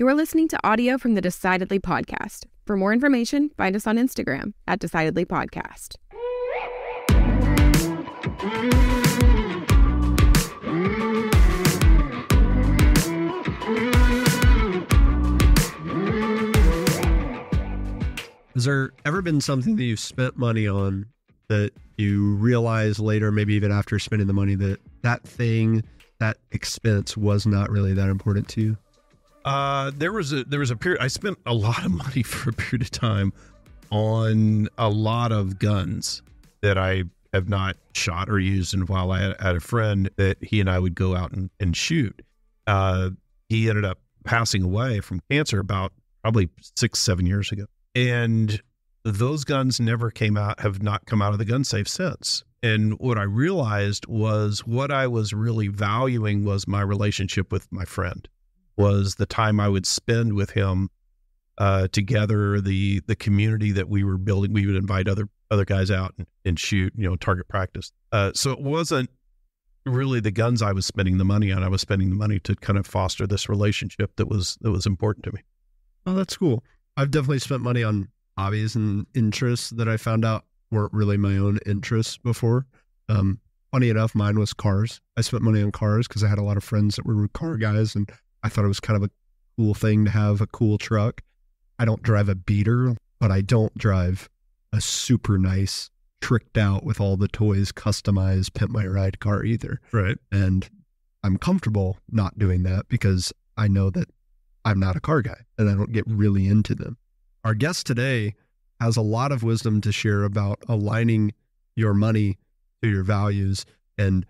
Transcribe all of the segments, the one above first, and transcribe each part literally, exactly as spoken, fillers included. You are listening to audio from the Decidedly Podcast. For more information, find us on Instagram at Decidedly Podcast. Has there ever been something that you've spent money on that you realize later, maybe even after spending the money, that that thing, that expense was not really that important to you? Uh, there was a there was a period. I spent a lot of money for a period of time on a lot of guns that I have not shot or used in a while. I had, I had a friend that he and I would go out and, and shoot. Uh, he ended up passing away from cancer about probably six, seven years ago. And those guns never came out, have not come out of the gun safe since. And what I realized was what I was really valuing was my relationship with my friend, was the time I would spend with him uh, together, the the community that we were building. We would invite other other guys out and, and shoot, you know, target practice. Uh, so it wasn't really the guns I was spending the money on. I was spending the money to kind of foster this relationship that was that was important to me. Oh, that's cool. I've definitely spent money on hobbies and interests that I found out weren't really my own interests before. Um, funny enough, mine was cars. I spent money on cars because I had a lot of friends that were car guys, and I thought it was kind of a cool thing to have a cool truck. I don't drive a beater, but I don't drive a super nice, tricked out with all the toys, customized, pimp my ride car either. Right. And I'm comfortable not doing that because I know that I'm not a car guy and I don't get really into them. Our guest today has a lot of wisdom to share about aligning your money to your values and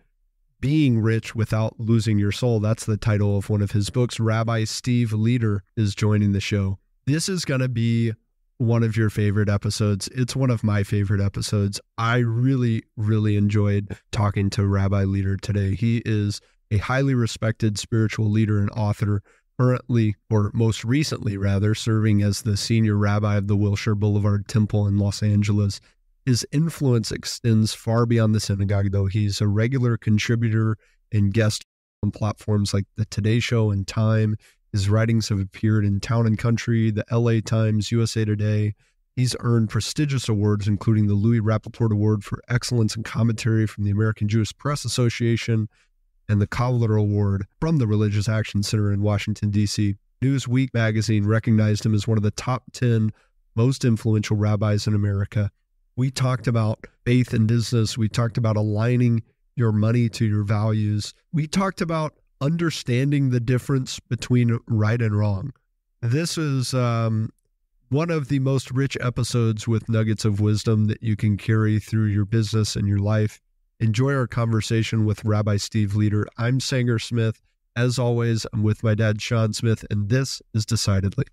being rich without losing your soul. That's the title of one of his books. Rabbi Steve Leder is joining the show. This is going to be one of your favorite episodes. It's one of my favorite episodes. I really, really enjoyed talking to Rabbi Leder today. He is a highly respected spiritual leader and author, currently, or most recently rather, serving as the senior rabbi of the Wilshire Boulevard Temple in Los Angeles. His influence extends far beyond the synagogue, though. He's a regular contributor and guest on platforms like The Today Show and Time. His writings have appeared in Town and Country, the L A Times, U S A Today. He's earned prestigious awards, including the Louis Rappaport Award for Excellence in Commentary from the American Jewish Press Association, and the Kavaler Award from the Religious Action Center in Washington, D C Newsweek magazine recognized him as one of the top ten most influential rabbis in America. We talked about faith and business. We talked about aligning your money to your values. We talked about understanding the difference between right and wrong. This is um, one of the most rich episodes with nuggets of wisdom that you can carry through your business and your life. Enjoy our conversation with Rabbi Steve Leder. I'm Sanger Smith. As always, I'm with my dad, Sean Smith, and this is Decidedly.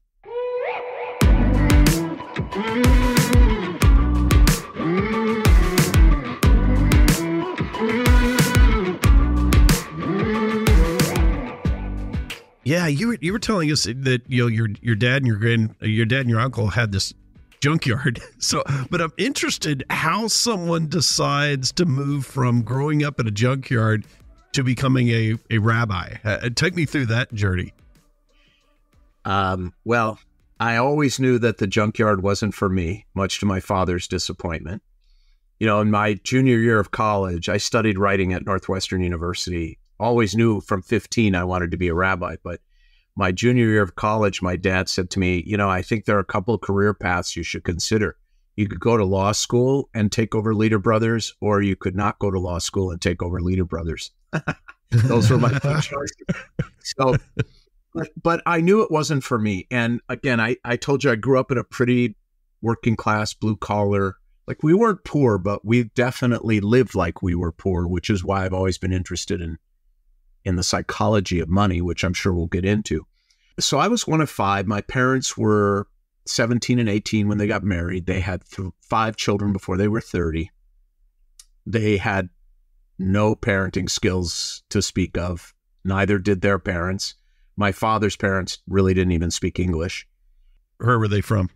Yeah, you were you were telling us that, you know, your your dad and your grand your dad and your uncle had this junkyard. So, but I'm interested how someone decides to move from growing up in a junkyard to becoming a, a rabbi. Uh, take me through that journey. Um, well, I always knew that the junkyard wasn't for me, much to my father's disappointment. You know, in my junior year of college, I studied writing at Northwestern University. Always knew from fifteen I wanted to be a rabbi, but my junior year of college, my dad said to me, you know, I think there are a couple of career paths you should consider. You could go to law school and take over Leder Brothers, or you could not go to law school and take over Leder Brothers. Those were my two choices. So, but, but I knew it wasn't for me. And again, I, I told you I grew up in a pretty working class, blue collar. Like, we weren't poor, but we definitely lived like we were poor, which is why I've always been interested in in the psychology of money, which I'm sure we'll get into. So I was one of five. My parents were seventeen and eighteen when they got married. They had th five children before they were thirty. They had no parenting skills to speak of. Neither did their parents. My father's parents really didn't even speak English. Where were they from?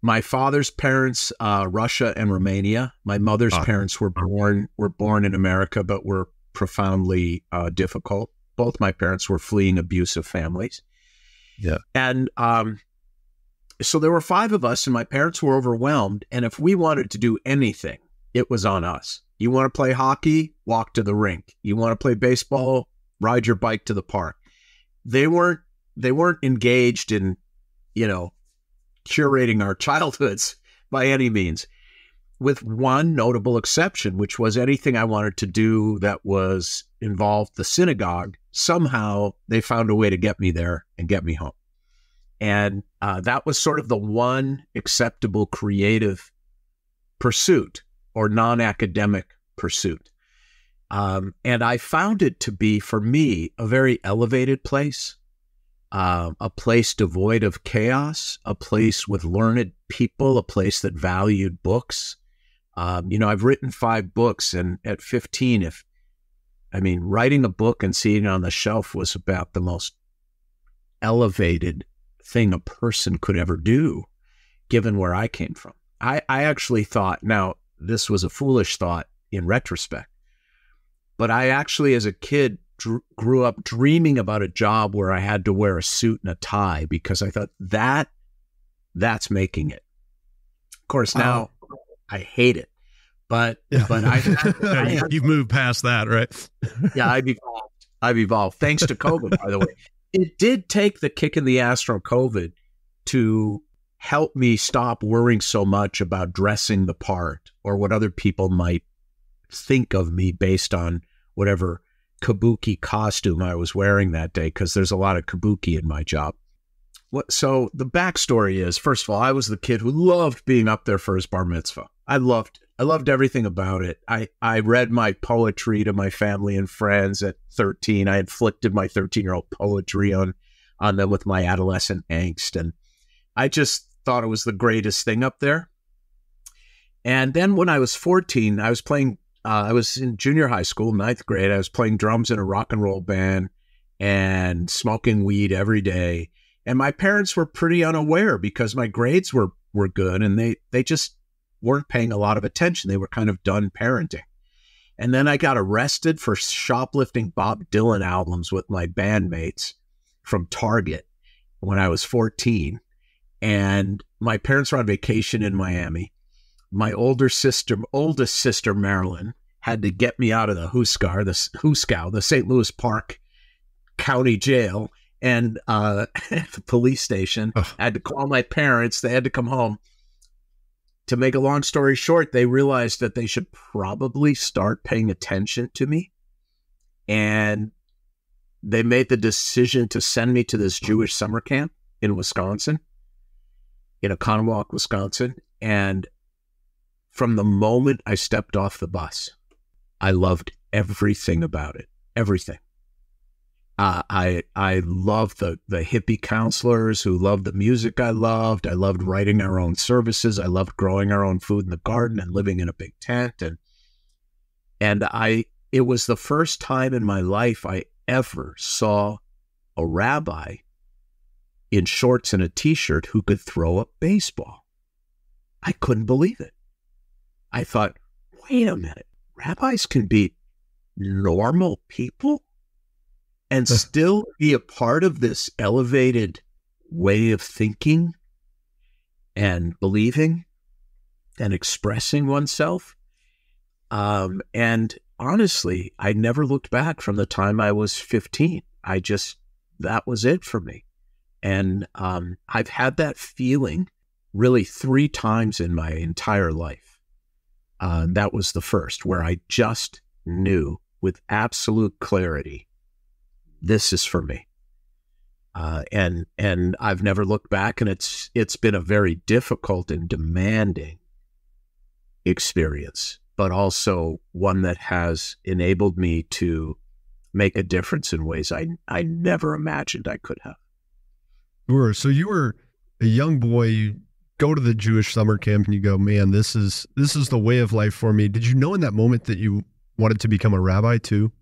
My father's parents, uh, Russia and Romania. My mother's ah. parents were born, were born in America, but were profoundly uh, difficult. Both my parents were fleeing abusive families. Yeah. And um, so there were five of us, and my parents were overwhelmed. And if we wanted to do anything, it was on us. You want to play hockey? Walk to the rink. You want to play baseball? Ride your bike to the park. They weren't, they weren't engaged in, you know, curating our childhoods by any means, with one notable exception, which was anything I wanted to do that was involved the synagogue. Somehow they found a way to get me there and get me home. And uh, that was sort of the one acceptable creative pursuit or non-academic pursuit. Um, and I found it to be, for me, a very elevated place, uh, a place devoid of chaos, a place with learned people, a place that valued books. Um, you know, I've written five books, and at fifteen, if I mean, writing a book and seeing it on the shelf was about the most elevated thing a person could ever do, given where I came from. I, I actually thought, now, this was a foolish thought in retrospect, but I actually, as a kid, drew, grew up dreaming about a job where I had to wear a suit and a tie, because I thought that that's making it. Of course, now wow. I hate it, but yeah. but I, I, I you've moved past that, right? Yeah, I've evolved. I've evolved thanks to COVID, by the way. It did take the kick in the ass from COVID to help me stop worrying so much about dressing the part or what other people might think of me based on whatever kabuki costume I was wearing that day, because there's a lot of kabuki in my job. What, so the backstory is, first of all, I was the kid who loved being up there for his bar mitzvah. I loved I loved everything about it. I, I read my poetry to my family and friends at thirteen. I inflicted my thirteen-year-old poetry on, on them with my adolescent angst, and I just thought it was the greatest thing up there. And then when I was fourteen, I was playing, uh, I was in junior high school, ninth grade. I was playing drums in a rock and roll band and smoking weed every day. And my parents were pretty unaware, because my grades were, were good, and they, they just weren't paying a lot of attention. They were kind of done parenting. And then I got arrested for shoplifting Bob Dylan albums with my bandmates from Target when I was fourteen. And my parents were on vacation in Miami. My older sister, oldest sister, Marilyn, had to get me out of the Huskar, the Huskow, the Saint Louis Park County Jail, and uh, the police station. Ugh. I had to call my parents. They had to come home. To make a long story short, they realized that they should probably start paying attention to me. And they made the decision to send me to this Jewish summer camp in Wisconsin. in Oconomowoc, Wisconsin. And from the moment I stepped off the bus, I loved everything about it, everything. Uh, I I loved the, the hippie counselors who loved the music I loved. I loved writing our own services. I loved growing our own food in the garden and living in a big tent. And, and I it was the first time in my life I ever saw a rabbi in shorts and a t-shirt who could throw a baseball. I couldn't believe it. I thought, wait a minute, rabbis can be normal people and still be a part of this elevated way of thinking and believing and expressing oneself. Um, and honestly, I never looked back from the time I was fifteen. I just, that was it for me. And um, I've had that feeling really three times in my entire life. Uh, that was the first, where I just knew with absolute clarity, this is for me. Uh, and and I've never looked back, and it's it's been a very difficult and demanding experience, but also one that has enabled me to make a difference in ways I, I never imagined I could have. Sure. So you were a young boy, you go to the Jewish summer camp and you go, man, this is, this is the way of life for me. Did you know in that moment that you wanted to become a rabbi too?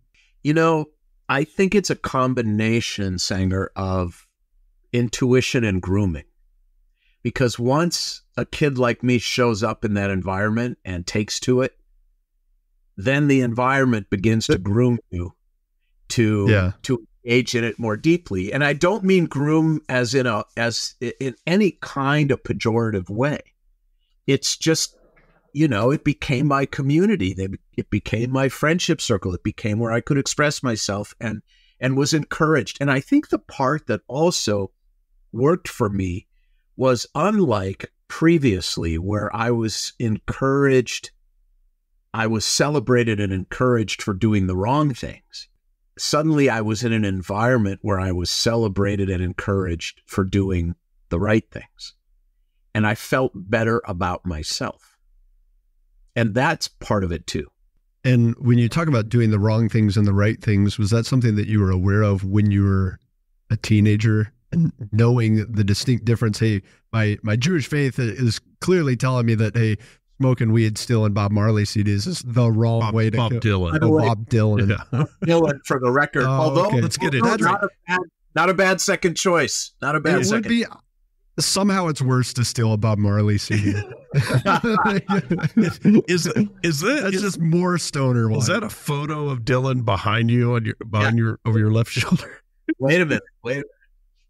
You know, I think it's a combination, Sanger, of intuition and grooming. Because once a kid like me shows up in that environment and takes to it, then the environment begins to groom you to, yeah. to engage in it more deeply. And I don't mean groom as in a as in any kind of pejorative way. It's just, you know, it became my community. They, it became my friendship circle. It became where I could express myself and and was encouraged. And I think the part that also worked for me was, unlike previously, where I was encouraged, I was celebrated and encouraged for doing the wrong things. Suddenly I was in an environment where I was celebrated and encouraged for doing the right things. And I felt better about myself. And that's part of it too. And when you talk about doing the wrong things and the right things, was that something that you were aware of when you were a teenager? And knowing the distinct difference, hey, my, my Jewish faith is clearly telling me that, hey, smoking weed, stealing Bob Marley C Ds is the wrong Bob, way to Bob go. Dylan. Oh, Bob Dylan. Yeah. Dylan, for the record. Oh, although, okay. Let's get it. Not, right. a bad, not a bad second choice. Not a bad it second. Would be, somehow it's worse to steal a Bob Marley C D. is is that That's is, just more stoner one. Is that a photo of Dylan behind you on your behind yeah. your over your left shoulder? Wait a minute. Wait a minute.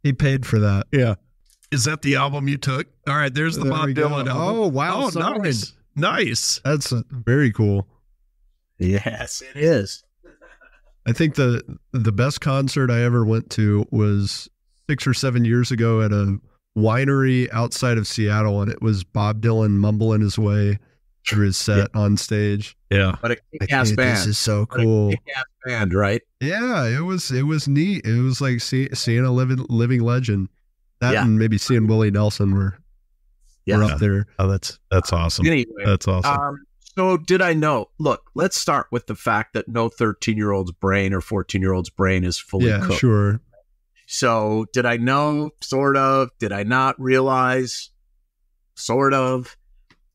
He paid for that. Yeah. Is that the album you took? All right. There's the there Bob Dylan album. Oh, wow. Oh, nice. Nice. That's a, very cool. Yes, it is. I think the, the best concert I ever went to was six or seven years ago at a winery outside of Seattle. And it was Bob Dylan mumbling his way through his set yeah. on stage. Yeah. But a kick-ass band. This is so cool. But a kick-ass band, right? Yeah, it was it was neat. It was like see, seeing a living living legend. That yeah. and maybe seeing Willie Nelson were, yeah. were up there. Oh, that's that's awesome. Anyway, that's awesome. Um, so did I know? Look, let's start with the fact that no thirteen-year-old's brain or fourteen-year-old's brain is fully yeah, cooked. Yeah, sure. So did I know? Sort of. Did I not realize? Sort of.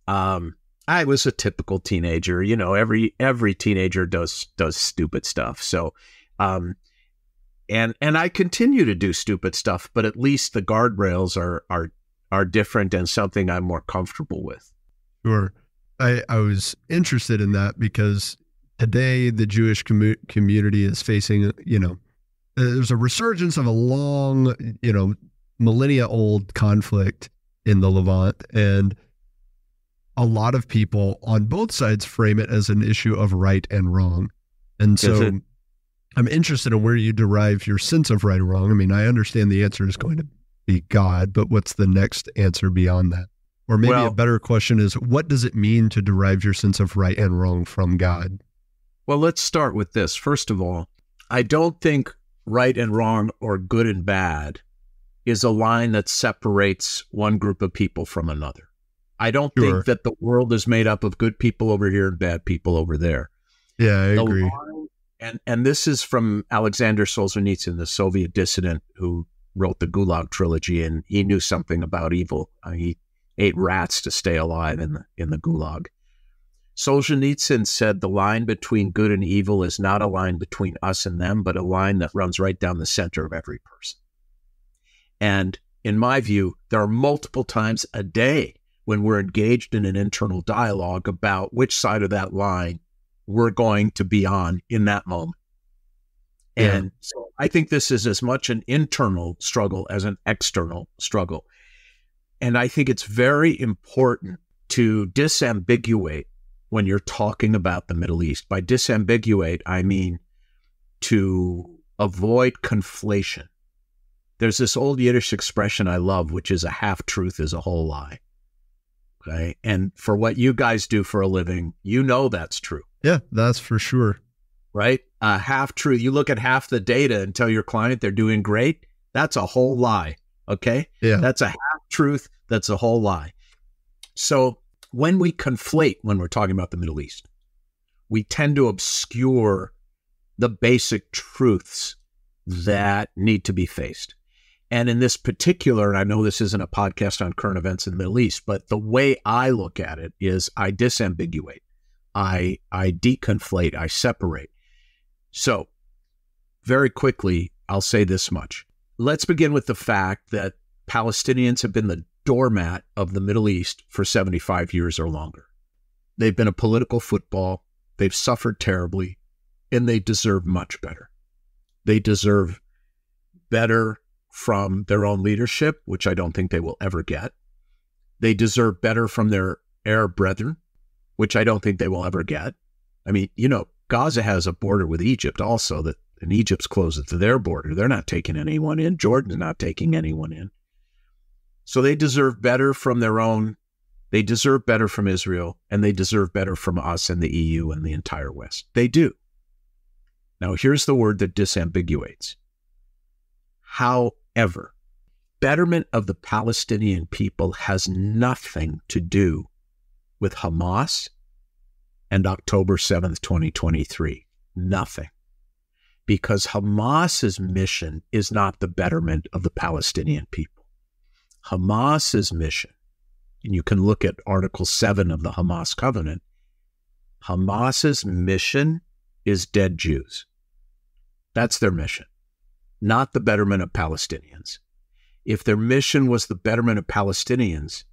Um. I was a typical teenager, you know, every, every teenager does, does stupid stuff. So, um, and, and I continue to do stupid stuff, but at least the guardrails are, are, are different and something I'm more comfortable with. Sure. I, I was interested in that because today the Jewish commu community is facing, you know, there's a resurgence of a long, you know, millennia old conflict in the Levant, and a lot of people on both sides frame it as an issue of right and wrong. And so I'm interested in where you derive your sense of right or wrong. I mean, I understand the answer is going to be God, but what's the next answer beyond that? Or maybe well, a better question is, what does it mean to derive your sense of right and wrong from God? Well, let's start with this. First of all, I don't think right and wrong or good and bad is a line that separates one group of people from another. I don't sure. think that the world is made up of good people over here and bad people over there. Yeah, I the agree. Line, and and this is from Alexander Solzhenitsyn, the Soviet dissident who wrote the Gulag Trilogy, and he knew something about evil. Uh, he ate rats to stay alive in the, in the Gulag. Solzhenitsyn said the line between good and evil is not a line between us and them, but a line that runs right down the center of every person. And in my view, there are multiple times a day when we're engaged in an internal dialogue about which side of that line we're going to be on in that moment. Yeah. And so I think this is as much an internal struggle as an external struggle. And I think it's very important to disambiguate when you're talking about the Middle East. By disambiguate, I mean to avoid conflation. There's this old Yiddish expression I love, which is a half-truth is a whole lie. Okay. And for what you guys do for a living, you know that's true. Yeah, that's for sure. Right? Uh, half true. You look at half the data and tell your client they're doing great. That's a whole lie. Okay? Yeah. That's a half truth. That's a whole lie. So when we conflate, when we're talking about the Middle East, we tend to obscure the basic truths that need to be faced. And in this particular, and I know this isn't a podcast on current events in the Middle East, but the way I look at it is I disambiguate, I, I deconflate, I separate. So very quickly, I'll say this much. Let's begin with the fact that Palestinians have been the doormat of the Middle East for seventy-five years or longer. They've been a political football, they've suffered terribly, and they deserve much better. They deserve better from their own leadership, which I don't think they will ever get. They deserve better from their Arab brethren, which I don't think they will ever get. I mean, you know, Gaza has a border with Egypt also, that and Egypt's closed to their border. They're not taking anyone in. Jordan's not taking anyone in. So they deserve better from their own. They deserve better from Israel, and they deserve better from us and the E U and the entire West. They do. Now, here's the word that disambiguates. However, betterment of the Palestinian people has nothing to do with Hamas and October seventh, twenty twenty-three. Nothing. Because Hamas's mission is not the betterment of the Palestinian people. Hamas's mission, and you can look at Article seven of the Hamas Covenant, Hamas's mission is dead Jews. That's their mission, not the betterment of Palestinians. If their mission was the betterment of Palestinians,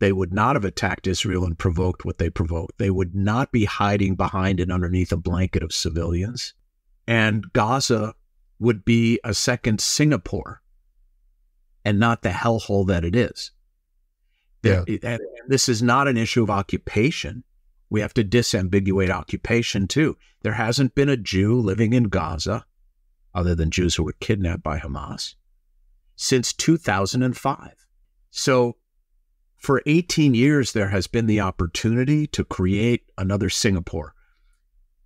they would not have attacked Israel and provoked what they provoked. They would not be hiding behind and underneath a blanket of civilians. And Gaza would be a second Singapore and not the hellhole that it is. Yeah. And this is not an issue of occupation. We have to disambiguate occupation too. There hasn't been a Jew living in Gaza, other than Jews who were kidnapped by Hamas, since two thousand five. So for eighteen years, there has been the opportunity to create another Singapore.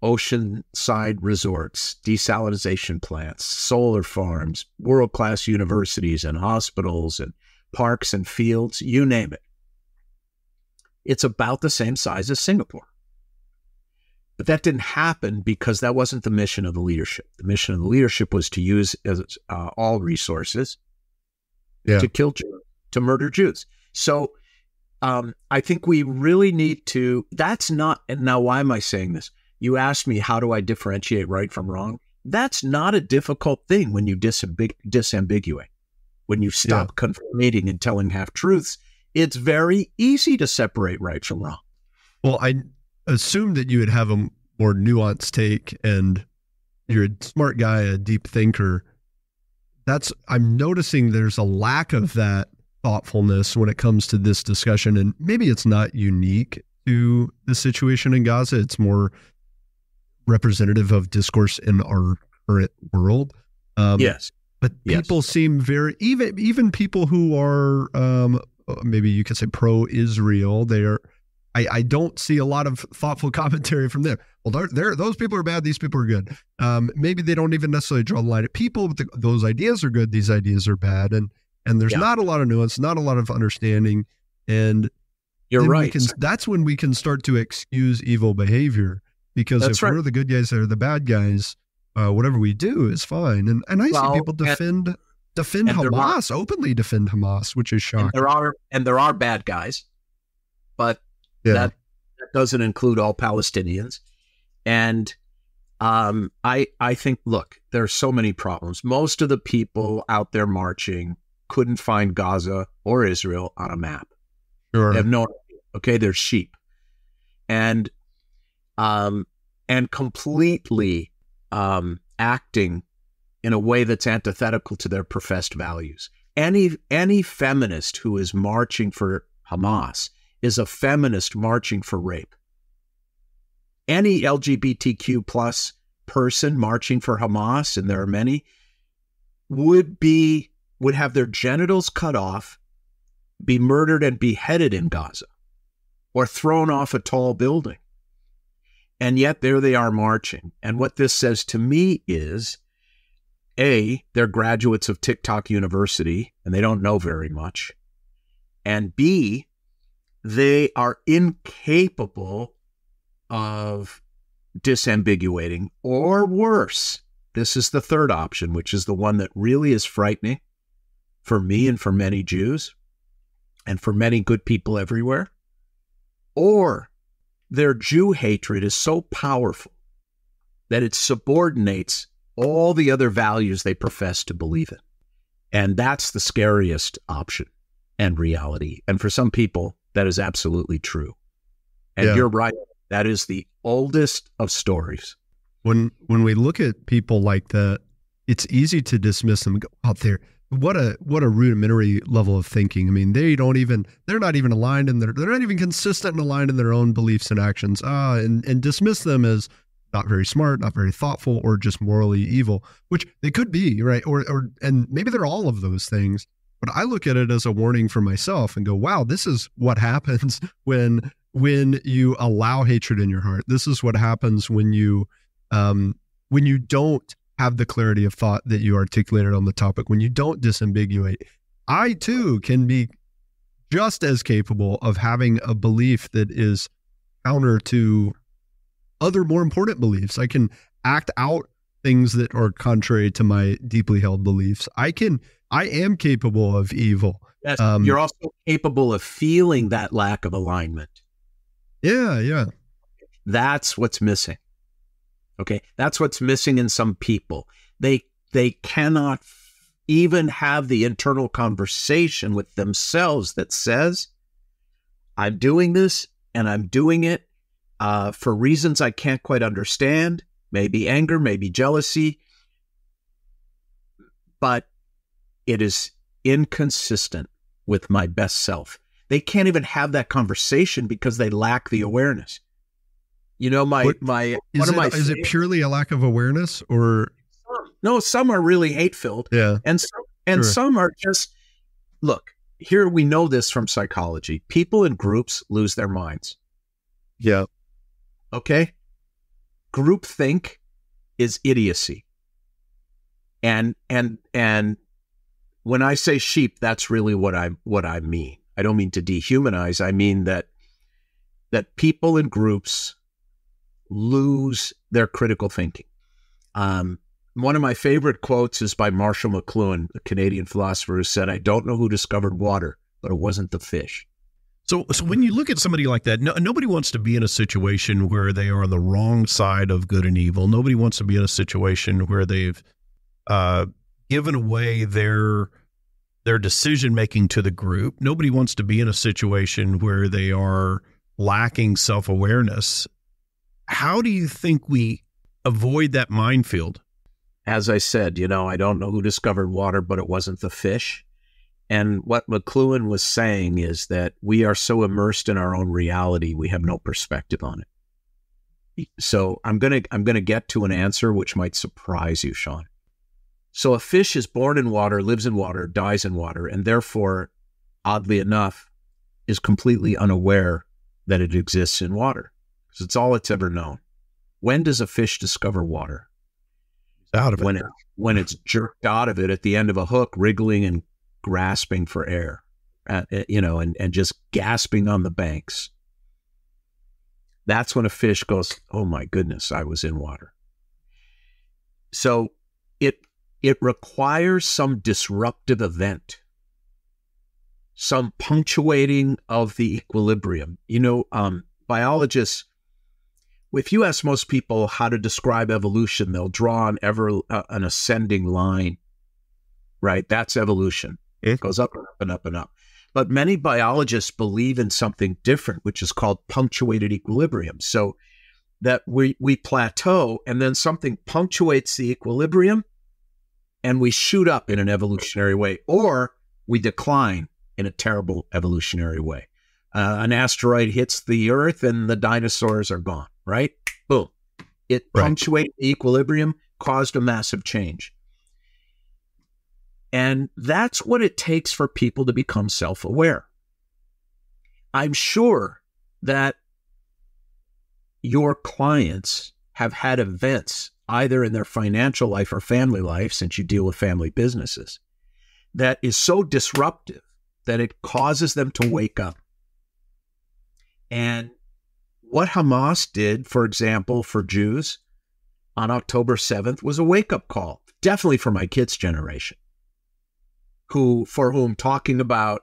Oceanside resorts, desalinization plants, solar farms, world-class universities and hospitals and parks and fields, you name it. It's about the same size as Singapore. But that didn't happen because that wasn't the mission of the leadership. The mission of the leadership was to use as, uh, all resources yeah. to kill Jews, to murder Jews. So um, I think we really need to, that's not, and now why am I saying this? You asked me, how do I differentiate right from wrong? That's not a difficult thing when you disambig disambiguate. When you stop yeah. conflating and telling half-truths, it's very easy to separate right from wrong. Well, I assumed that you would have a more nuanced take, and you're a smart guy, a deep thinker. That's, I'm noticing there's a lack of that thoughtfulness when it comes to this discussion, and maybe it's not unique to the situation in Gaza. It's more representative of discourse in our current world. Um, yes. But people yes. seem very, even even people who are, um, maybe you could say pro-Israel, they are, I, I don't see a lot of thoughtful commentary from them. Well, they're, they're, those people are bad, these people are good. Um, maybe they don't even necessarily draw the line at people, but the, those ideas are good, these ideas are bad. And, and there's yeah. not a lot of nuance, not a lot of understanding. And you're right. Can, that's when we can start to excuse evil behavior. Because that's if right. we're the good guys that are the bad guys, uh, whatever we do is fine. And and I well, see people defend and, defend and Hamas, are, openly defend Hamas, which is shocking. And there are and there are bad guys, but yeah. that, that doesn't include all Palestinians. And um, I I think, look, there are so many problems. Most of the people out there marching couldn't find Gaza or Israel on a map. Sure. They have no idea. Okay, they're sheep, and. Um, and completely um, acting in a way that's antithetical to their professed values. Any, any feminist who is marching for Hamas is a feminist marching for rape. Any L G B T Q plus person marching for Hamas, and there are many, would be, would have their genitals cut off, be murdered and beheaded in Gaza, or thrown off a tall building. And yet there they are marching. And what this says to me is, A, they're graduates of TikTok University, and they don't know very much. And B, they are incapable of disambiguating, or worse. This is the third option, which is the one that really is frightening for me and for many Jews and for many good people everywhere. Or their Jew hatred is so powerful that it subordinates all the other values they profess to believe in. And that's the scariest option and reality. And for some people, that is absolutely true. And yeah. you're right. That is the oldest of stories. When when we look at people like that, it's easy to dismiss them and go out there. What a what a rudimentary level of thinking. I mean, they don't even they're not even aligned in their they're not even consistent and aligned in their own beliefs and actions. Ah, and and dismiss them as not very smart, not very thoughtful, or just morally evil, which they could be, right? Or or and maybe they're all of those things. But I look at it as a warning for myself and go, wow, this is what happens when when you allow hatred in your heart. This is what happens when you um when you don't have the clarity of thought that you articulated on the topic, when you don't disambiguate. I too can be just as capable of having a belief that is counter to other more important beliefs. I can act out things that are contrary to my deeply held beliefs. I can, I am capable of evil. Yes, um, you're also capable of feeling that lack of alignment. Yeah. Yeah. That's what's missing. Okay, that's what's missing in some people. They they cannot even have the internal conversation with themselves that says, I'm doing this and I'm doing it uh, for reasons I can't quite understand, maybe anger, maybe jealousy, but it is inconsistent with my best self. They can't even have that conversation because they lack the awareness. You know, my, what, my, one of my, is it purely a lack of awareness or? Some, no, some are really hate filled. Yeah. And some, and sure. some are just, look, here we know this from psychology. People in groups lose their minds. Yeah. Okay. Groupthink is idiocy. And, and, and when I say sheep, that's really what I, what I mean. I don't mean to dehumanize. I mean that, that people in groups lose their critical thinking. Um, one of my favorite quotes is by Marshall McLuhan, a Canadian philosopher, who said, I don't know who discovered water, but it wasn't the fish. So, so when you look at somebody like that, no, nobody wants to be in a situation where they are on the wrong side of good and evil. Nobody wants to be in a situation where they've uh, given away their their decision-making to the group. Nobody wants to be in a situation where they are lacking self-awareness. How do you think we avoid that minefield? As I said, you know, I don't know who discovered water, but it wasn't the fish. And what McLuhan was saying is that we are so immersed in our own reality, we have no perspective on it. So I'm going to, I'm going to get to an answer which might surprise you, Sean. So a fish is born in water, lives in water, dies in water, and therefore, oddly enough, is completely unaware that it exists in water. It's all it's ever known. When does a fish discover water? Out of it. When, it, when it's jerked out of it at the end of a hook, wriggling and grasping for air, uh, you know, and, and just gasping on the banks. That's when a fish goes, oh my goodness, I was in water. So it, it requires some disruptive event, some punctuating of the equilibrium. You know, um, biologists, if you ask most people how to describe evolution, they'll draw an ever uh, an ascending line, right? That's evolution. It goes up and up and up and up. But many biologists believe in something different, which is called punctuated equilibrium. So that we we plateau, and then something punctuates the equilibrium, and we shoot up in an evolutionary way, or we decline in a terrible evolutionary way. Uh, an asteroid hits the Earth, and the dinosaurs are gone. Right? Boom. It right. punctuated the equilibrium, caused a massive change. And that's what it takes for people to become self-aware. I'm sure that your clients have had events, either in their financial life or family life, since you deal with family businesses, that is so disruptive that it causes them to wake up. And what Hamas did, for example, for Jews on October seventh was a wake-up call, definitely for my kids' generation, who, for whom talking about,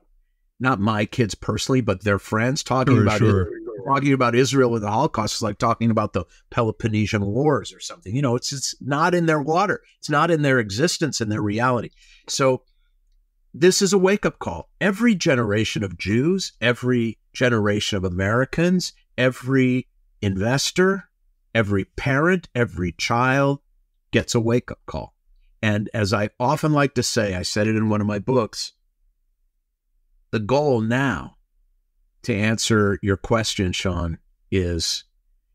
not my kids personally, but their friends, talking, sure, about, sure. Israel, talking about Israel and the Holocaust is like talking about the Peloponnesian Wars or something. You know, it's, it's not in their water. It's not in their existence, in their reality. So this is a wake-up call. Every generation of Jews, every generation of Americans, every investor, every parent, every child gets a wake-up call. And as I often like to say, I said it in one of my books, the goal now, to answer your question, Sean, is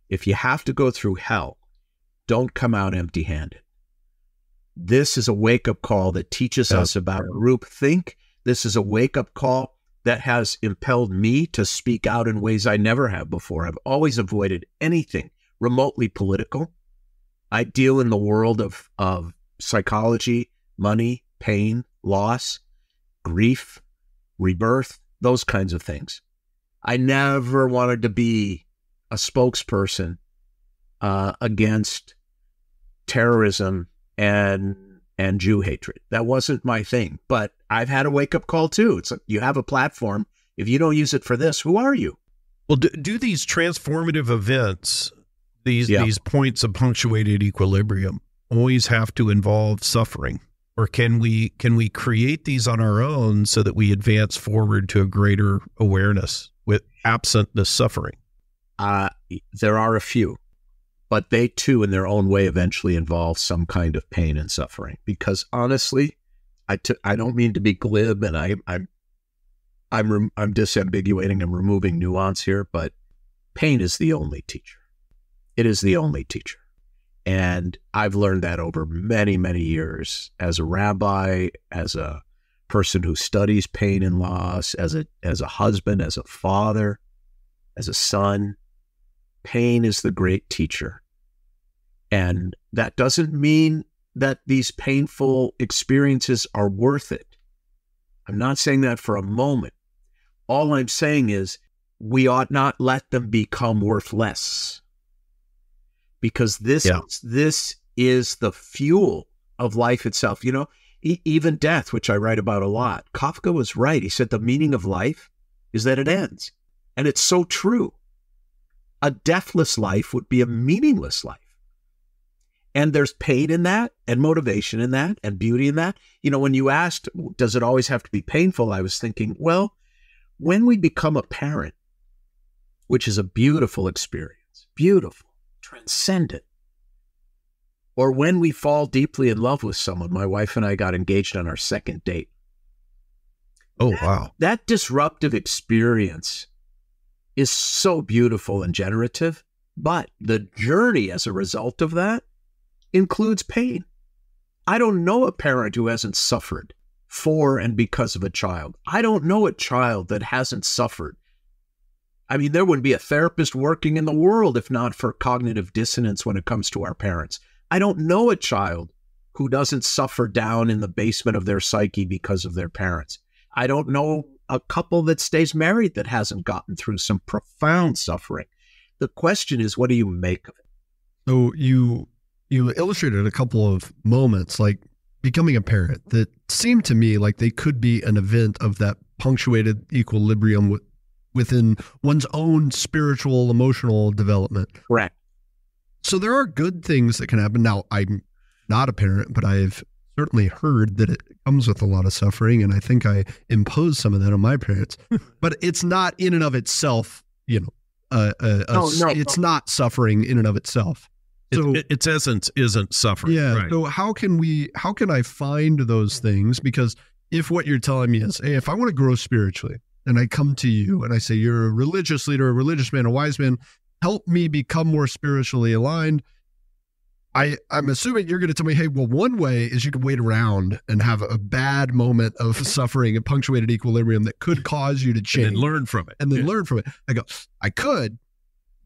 if you have to go through hell, don't come out empty-handed. This is a wake-up call that teaches us about groupthink. This is a wake-up call that has impelled me to speak out in ways I never have before. I've always avoided anything remotely political. I deal in the world of, of psychology, money, pain, loss, grief, rebirth, those kinds of things. I never wanted to be a spokesperson uh, against terrorism and and Jew hatred. That wasn't my thing. But I've had a wake-up call, too. It's like, you have a platform. If you don't use it for this, who are you? Well, do, do these transformative events, these, yeah. these points of punctuated equilibrium, always have to involve suffering? Or can we, can we create these on our own so that we advance forward to a greater awareness with absent the suffering? Uh, there are a few, but they too, in their own way, eventually involve some kind of pain and suffering. Because honestly, I t I don't mean to be glib, and I, I'm I'm re I'm disambiguating and removing nuance here, but pain is the only teacher. It is the only teacher. And I've learned that over many, many years as a rabbi, as a person who studies pain and loss, as a, as a husband, as a father, as a son. Pain is the great teacher. And that doesn't mean that these painful experiences are worth it. I'm not saying that for a moment. All I'm saying is we ought not let them become worthless. Because this, yeah. this is the fuel of life itself. You know, e even death, which I write about a lot, Kafka was right. He said the meaning of life is that it ends. And it's so true. A deathless life would be a meaningless life. And there's pain in that, and motivation in that, and beauty in that. You know, when you asked, does it always have to be painful? I was thinking, well, when we become a parent, which is a beautiful experience, beautiful. Transcendent. Or when we fall deeply in love with someone. My wife and I got engaged on our second date. Oh, that, wow. That disruptive experience is so beautiful and generative, but the journey as a result of that includes pain. I don't know a parent who hasn't suffered for and because of a child. I don't know a child that hasn't suffered. I mean, there wouldn't be a therapist working in the world if not for cognitive dissonance when it comes to our parents. I don't know a child who doesn't suffer down in the basement of their psyche because of their parents. I don't know a couple that stays married that hasn't gotten through some profound suffering. The question is, what do you make of it? So you, you illustrated a couple of moments, like becoming a parent, that seemed to me like they could be an event of that punctuated equilibrium with within one's own spiritual, emotional development. Correct. So there are good things that can happen. Now, I'm not a parent, but I've certainly heard that it comes with a lot of suffering, and I think I imposed some of that on my parents. But it's not in and of itself, you know, uh, uh, oh, no, it's no. not suffering in and of itself. So, it, it, its essence isn't suffering. Yeah. Right. So how can we, how can I find those things? Because if what you're telling me is, hey, if I want to grow spiritually, and I come to you and I say, you're a religious leader, a religious man, a wise man, help me become more spiritually aligned. I, I'm assuming you're going to tell me, hey, well, one way is you can wait around and have a bad moment of suffering and punctuated equilibrium that could cause you to change. And learn from it. And then yeah. learn from it. I go, I could.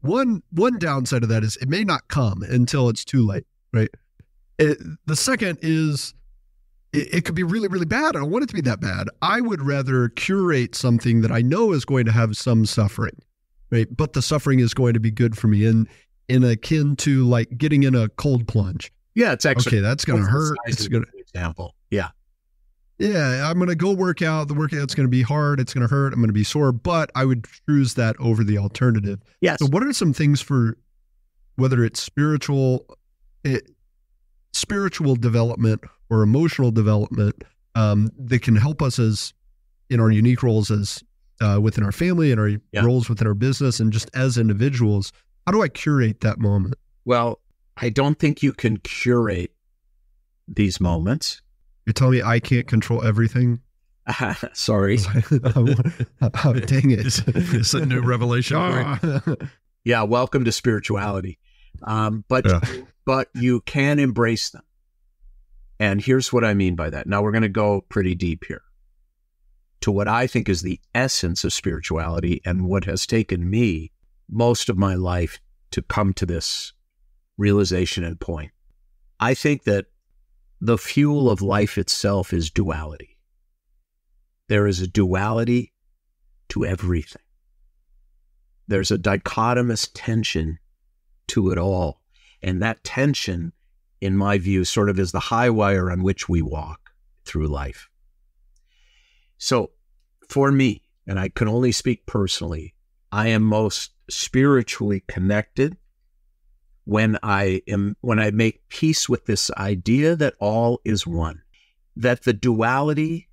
One, one downside of that is it may not come until it's too late, right? It, the second is... it could be really, really bad. I don't want it to be that bad. I would rather curate something that I know is going to have some suffering, right? But the suffering is going to be good for me, in, in akin to like getting in a cold plunge. Yeah, it's actually okay. That's going to hurt. It's going to example. Yeah, yeah. I'm going to go work out. The workout's going to be hard. It's going to hurt. I'm going to be sore. But I would choose that over the alternative. Yes. So what are some things for whether it's spiritual, it, spiritual development or emotional development um, that can help us as in our unique roles as uh, within our family and our yeah. roles within our business and just as individuals? How do I curate that moment? Well, I don't think you can curate these moments. You're telling me I can't control everything? Uh, sorry. oh, oh, dang it. It's, it's a new revelation. Ah. Yeah, welcome to spirituality. Um, but, yeah. but you can embrace them. And here's what I mean by that. Now, we're going to go pretty deep here to what I think is the essence of spirituality and what has taken me most of my life to come to this realization and point. I think that the fuel of life itself is duality. There is a duality to everything. There's a dichotomous tension to it all. And that tension, in my view, sort of is the high wire on which we walk through life. So for me, and I can only speak personally, I am most spiritually connected when I am, when I make peace with this idea that all is one, that the duality,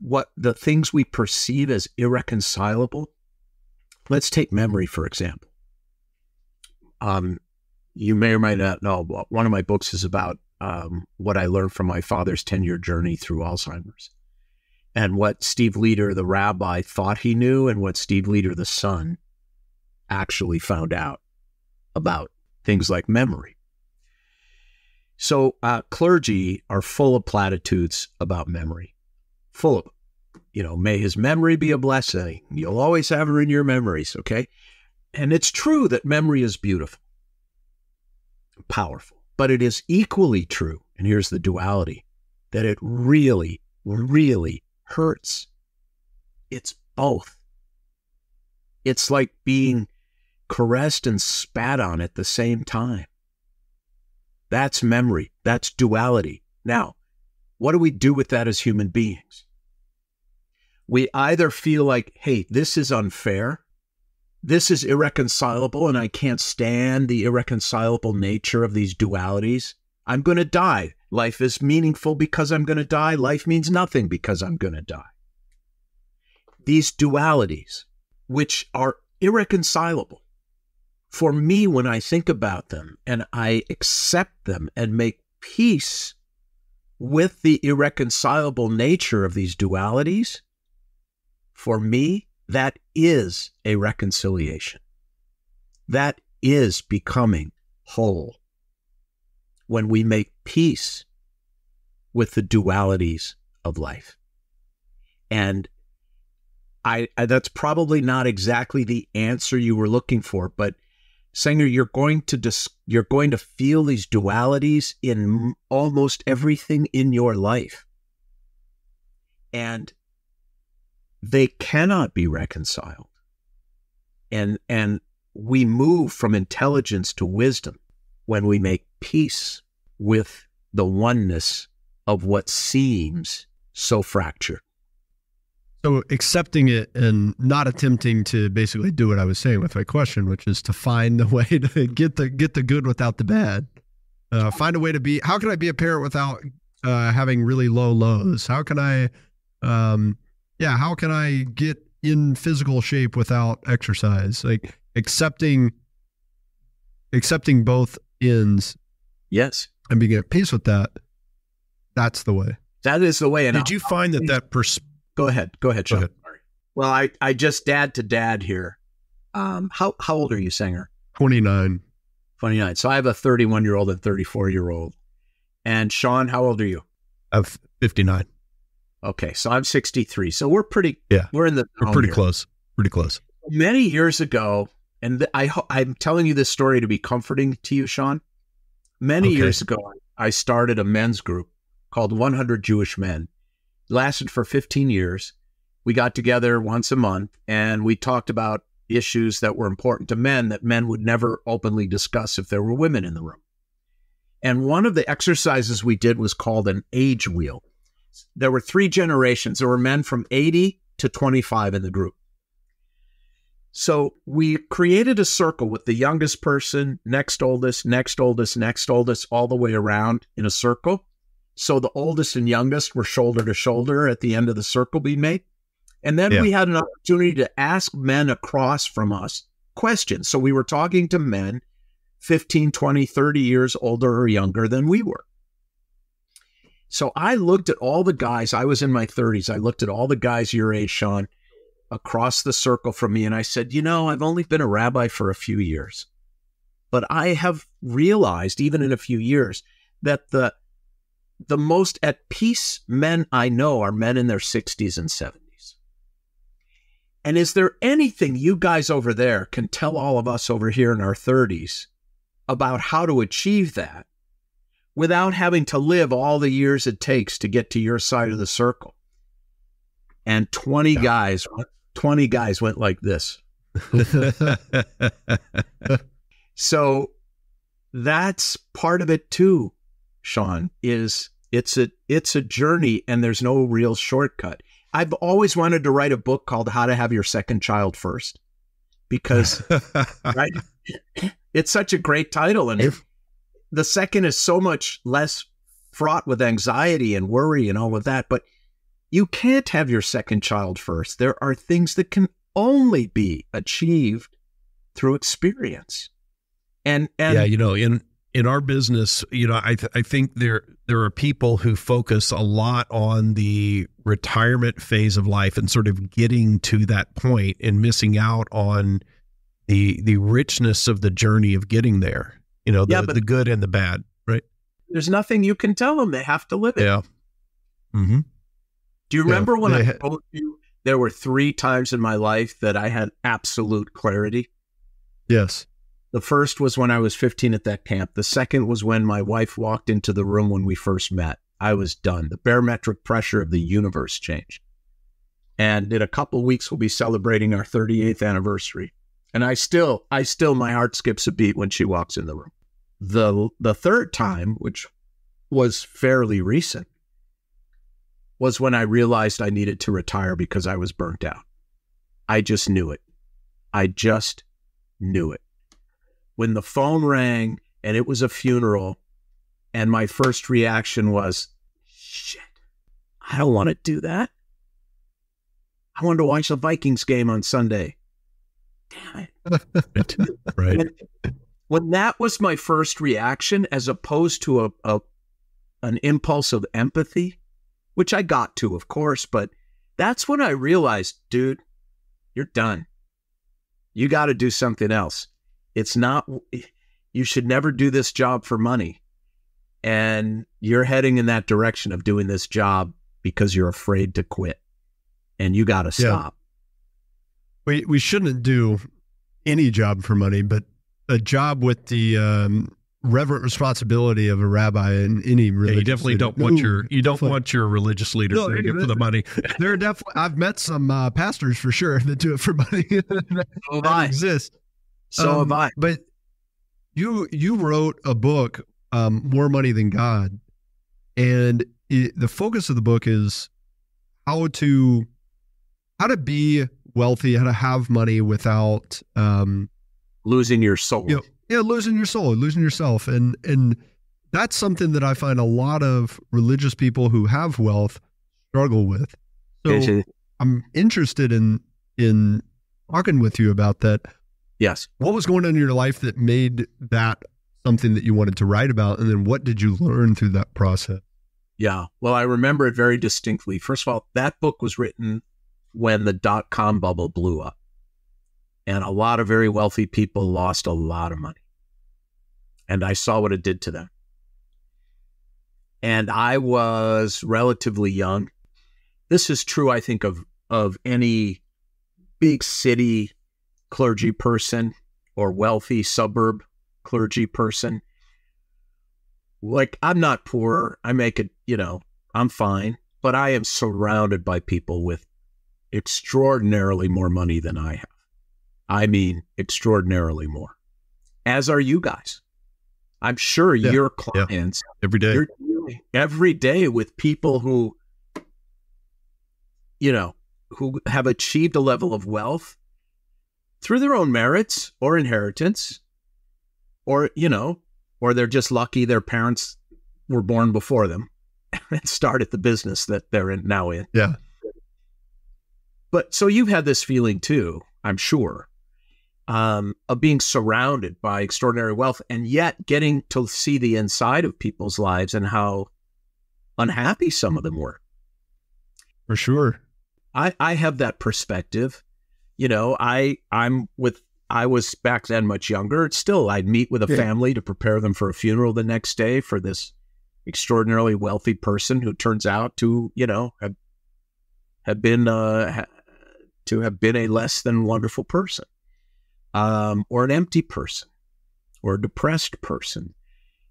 what the things we perceive as irreconcilable. Let's take memory, for example. Um, you may or may not know, but one of my books is about um, what I learned from my father's ten-year journey through Alzheimer's, and what Steve Leder, the rabbi, thought he knew, and what Steve Leder, the son, actually found out about things like memory. So uh, clergy are full of platitudes about memory, full of, you know, may his memory be a blessing. You'll always have her in your memories, okay? And it's true that memory is beautiful, powerful, but it is equally true, and here's the duality, that it really, really hurts. It's both. It's like being caressed and spat on at the same time. That's memory. That's duality. Now, what do we do with that as human beings? We either feel like, hey, this is unfair, this is irreconcilable, and I can't stand the irreconcilable nature of these dualities. I'm going to die. Life is meaningful because I'm going to die. Life means nothing because I'm going to die. These dualities, which are irreconcilable, for me, when I think about them and I accept them and make peace with the irreconcilable nature of these dualities, for me, that is a reconciliation. That is becoming whole. When we make peace with the dualities of life. And I, I that's probably not exactly the answer you were looking for, but Sanger, you're going to dis, you're going to feel these dualities in almost everything in your life, and they cannot be reconciled. And and we move from intelligence to wisdom when we make peace with the oneness of what seems so fractured. So accepting it and not attempting to basically do what I was saying with my question, which is to find the way to get the get the good without the bad. Uh, find a way to be. How can I be a parent without uh, having really low lows? How can I, um, yeah, how can I get in physical shape without exercise? Like accepting, accepting both ends. Yes, and being at peace with that. That's the way. That is the way. And did you find that that perspective? Go ahead. Go ahead, Sean. Go ahead. Well, I, I just dad to dad here. Um, how, how old are you, Sanger? twenty-nine. twenty-nine. So I have a thirty-one-year-old and thirty-four-year-old. And Sean, how old are you? I'm fifty-nine. Okay. So I'm sixty-three. So we're pretty, yeah, we're in the, we're pretty here. close, pretty close. Many years ago, and I ho I'm telling you this story to be comforting to you, Sean. Many okay. years ago, I started a men's group called one hundred Jewish Men. Lasted for fifteen years. We got together once a month and we talked about issues that were important to men that men would never openly discuss if there were women in the room. And one of the exercises we did was called an age wheel. There were three generations. There were men from eighty to twenty-five in the group. So we created a circle with the youngest person, next oldest, next oldest, next oldest, all the way around in a circle. So the oldest and youngest were shoulder to shoulder at the end of the circle we made. And then yeah. we had an opportunity to ask men across from us questions. So we were talking to men fifteen, twenty, thirty years older or younger than we were. So I looked at all the guys. I was in my thirties. I looked at all the guys your age, Sean, across the circle from me. And I said, you know, I've only been a rabbi for a few years, but I have realized, even in a few years, that the the most at peace men I know are men in their sixties and seventies. And is there anything you guys over there can tell all of us over here in our thirties about how to achieve that without having to live all the years it takes to get to your side of the circle? And twenty yeah. guys, twenty guys went like this. So that's part of it too, Sean, is it's a, it's a journey and there's no real shortcut. I've always wanted to write a book called How to Have Your Second Child First, because right, it's such a great title. And if, the second is so much less fraught with anxiety and worry and all of that, but you can't have your second child first. There are things that can only be achieved through experience. And, and yeah, you know, in, in our business, you know, I, th I think there, there are people who focus a lot on the retirement phase of life and sort of getting to that point and missing out on the, the richness of the journey of getting there. You know, the, yeah, but the good and the bad, right? There's nothing you can tell them. They have to live it. Yeah. Mm-hmm. Do you remember yeah, when I had, told you there were three times in my life that I had absolute clarity? Yes. The first was when I was fifteen at that camp. The second was when my wife walked into the room when we first met. I was done. The barometric pressure of the universe changed. And in a couple of weeks, we'll be celebrating our thirty-eighth anniversary. And I still, I still, my heart skips a beat when she walks in the room. The, the third time, which was fairly recent, was when I realized I needed to retire because I was burnt out. I just knew it. I just knew it. When the phone rang and it was a funeral, and my first reaction was, shit, I don't want to do that. I wanted to watch the Vikings game on Sunday. Damn it. Right. When, when that was my first reaction, as opposed to a, a an impulse of empathy, which I got to, of course, but that's when I realized, dude, you're done. You got to do something else. It's not, you should never do this job for money. And you're heading in that direction of doing this job because you're afraid to quit, and you got to stop. Yeah. We, we shouldn't do any job for money, but a job with the um, reverent responsibility of a rabbi in any religion. Yeah, you definitely leader. don't want Ooh, your you don't want your religious leader no, doing it for the money. There are definitely I've met some uh, pastors for sure that do it for money. that so that exists. So um, have I. But you you wrote a book, um, More Money Than God, and it, the focus of the book is how to how to be wealthy, how to have money without um, losing your soul. You know, yeah, losing your soul, losing yourself. And and that's something that I find a lot of religious people who have wealth struggle with. So I'm interested in in talking with you about that. Yes. What was going on in your life that made that something that you wanted to write about? And then what did you learn through that process? Yeah. Well, I remember it very distinctly. First of all, that book was written when the dot-com bubble blew up, and a lot of very wealthy people lost a lot of money, and I saw what it did to them. And I was relatively young. This is true, I think, of, of any big city clergy person or wealthy suburb clergy person. Like, I'm not poor. I make it, you know, I'm fine, but I am surrounded by people with extraordinarily more money than I have. I mean, extraordinarily more, as are you guys. I'm sure yeah, your clients yeah. every day, you're dealing every day with people who, you know, who have achieved a level of wealth through their own merits or inheritance, or, you know, or they're just lucky their parents were born before them and started the business that they're in now in. Yeah. But so you've had this feeling too, I'm sure, um, of being surrounded by extraordinary wealth, and yet getting to see the inside of people's lives and how unhappy some of them were. For sure. I, I have that perspective. You know, I, I'm with, I was back then much younger. Still, I'd meet with a yeah. family to prepare them for a funeral the next day for this extraordinarily wealthy person who turns out to, you know, have, have been, uh, ha, to have been a less than wonderful person, um, or an empty person, or a depressed person.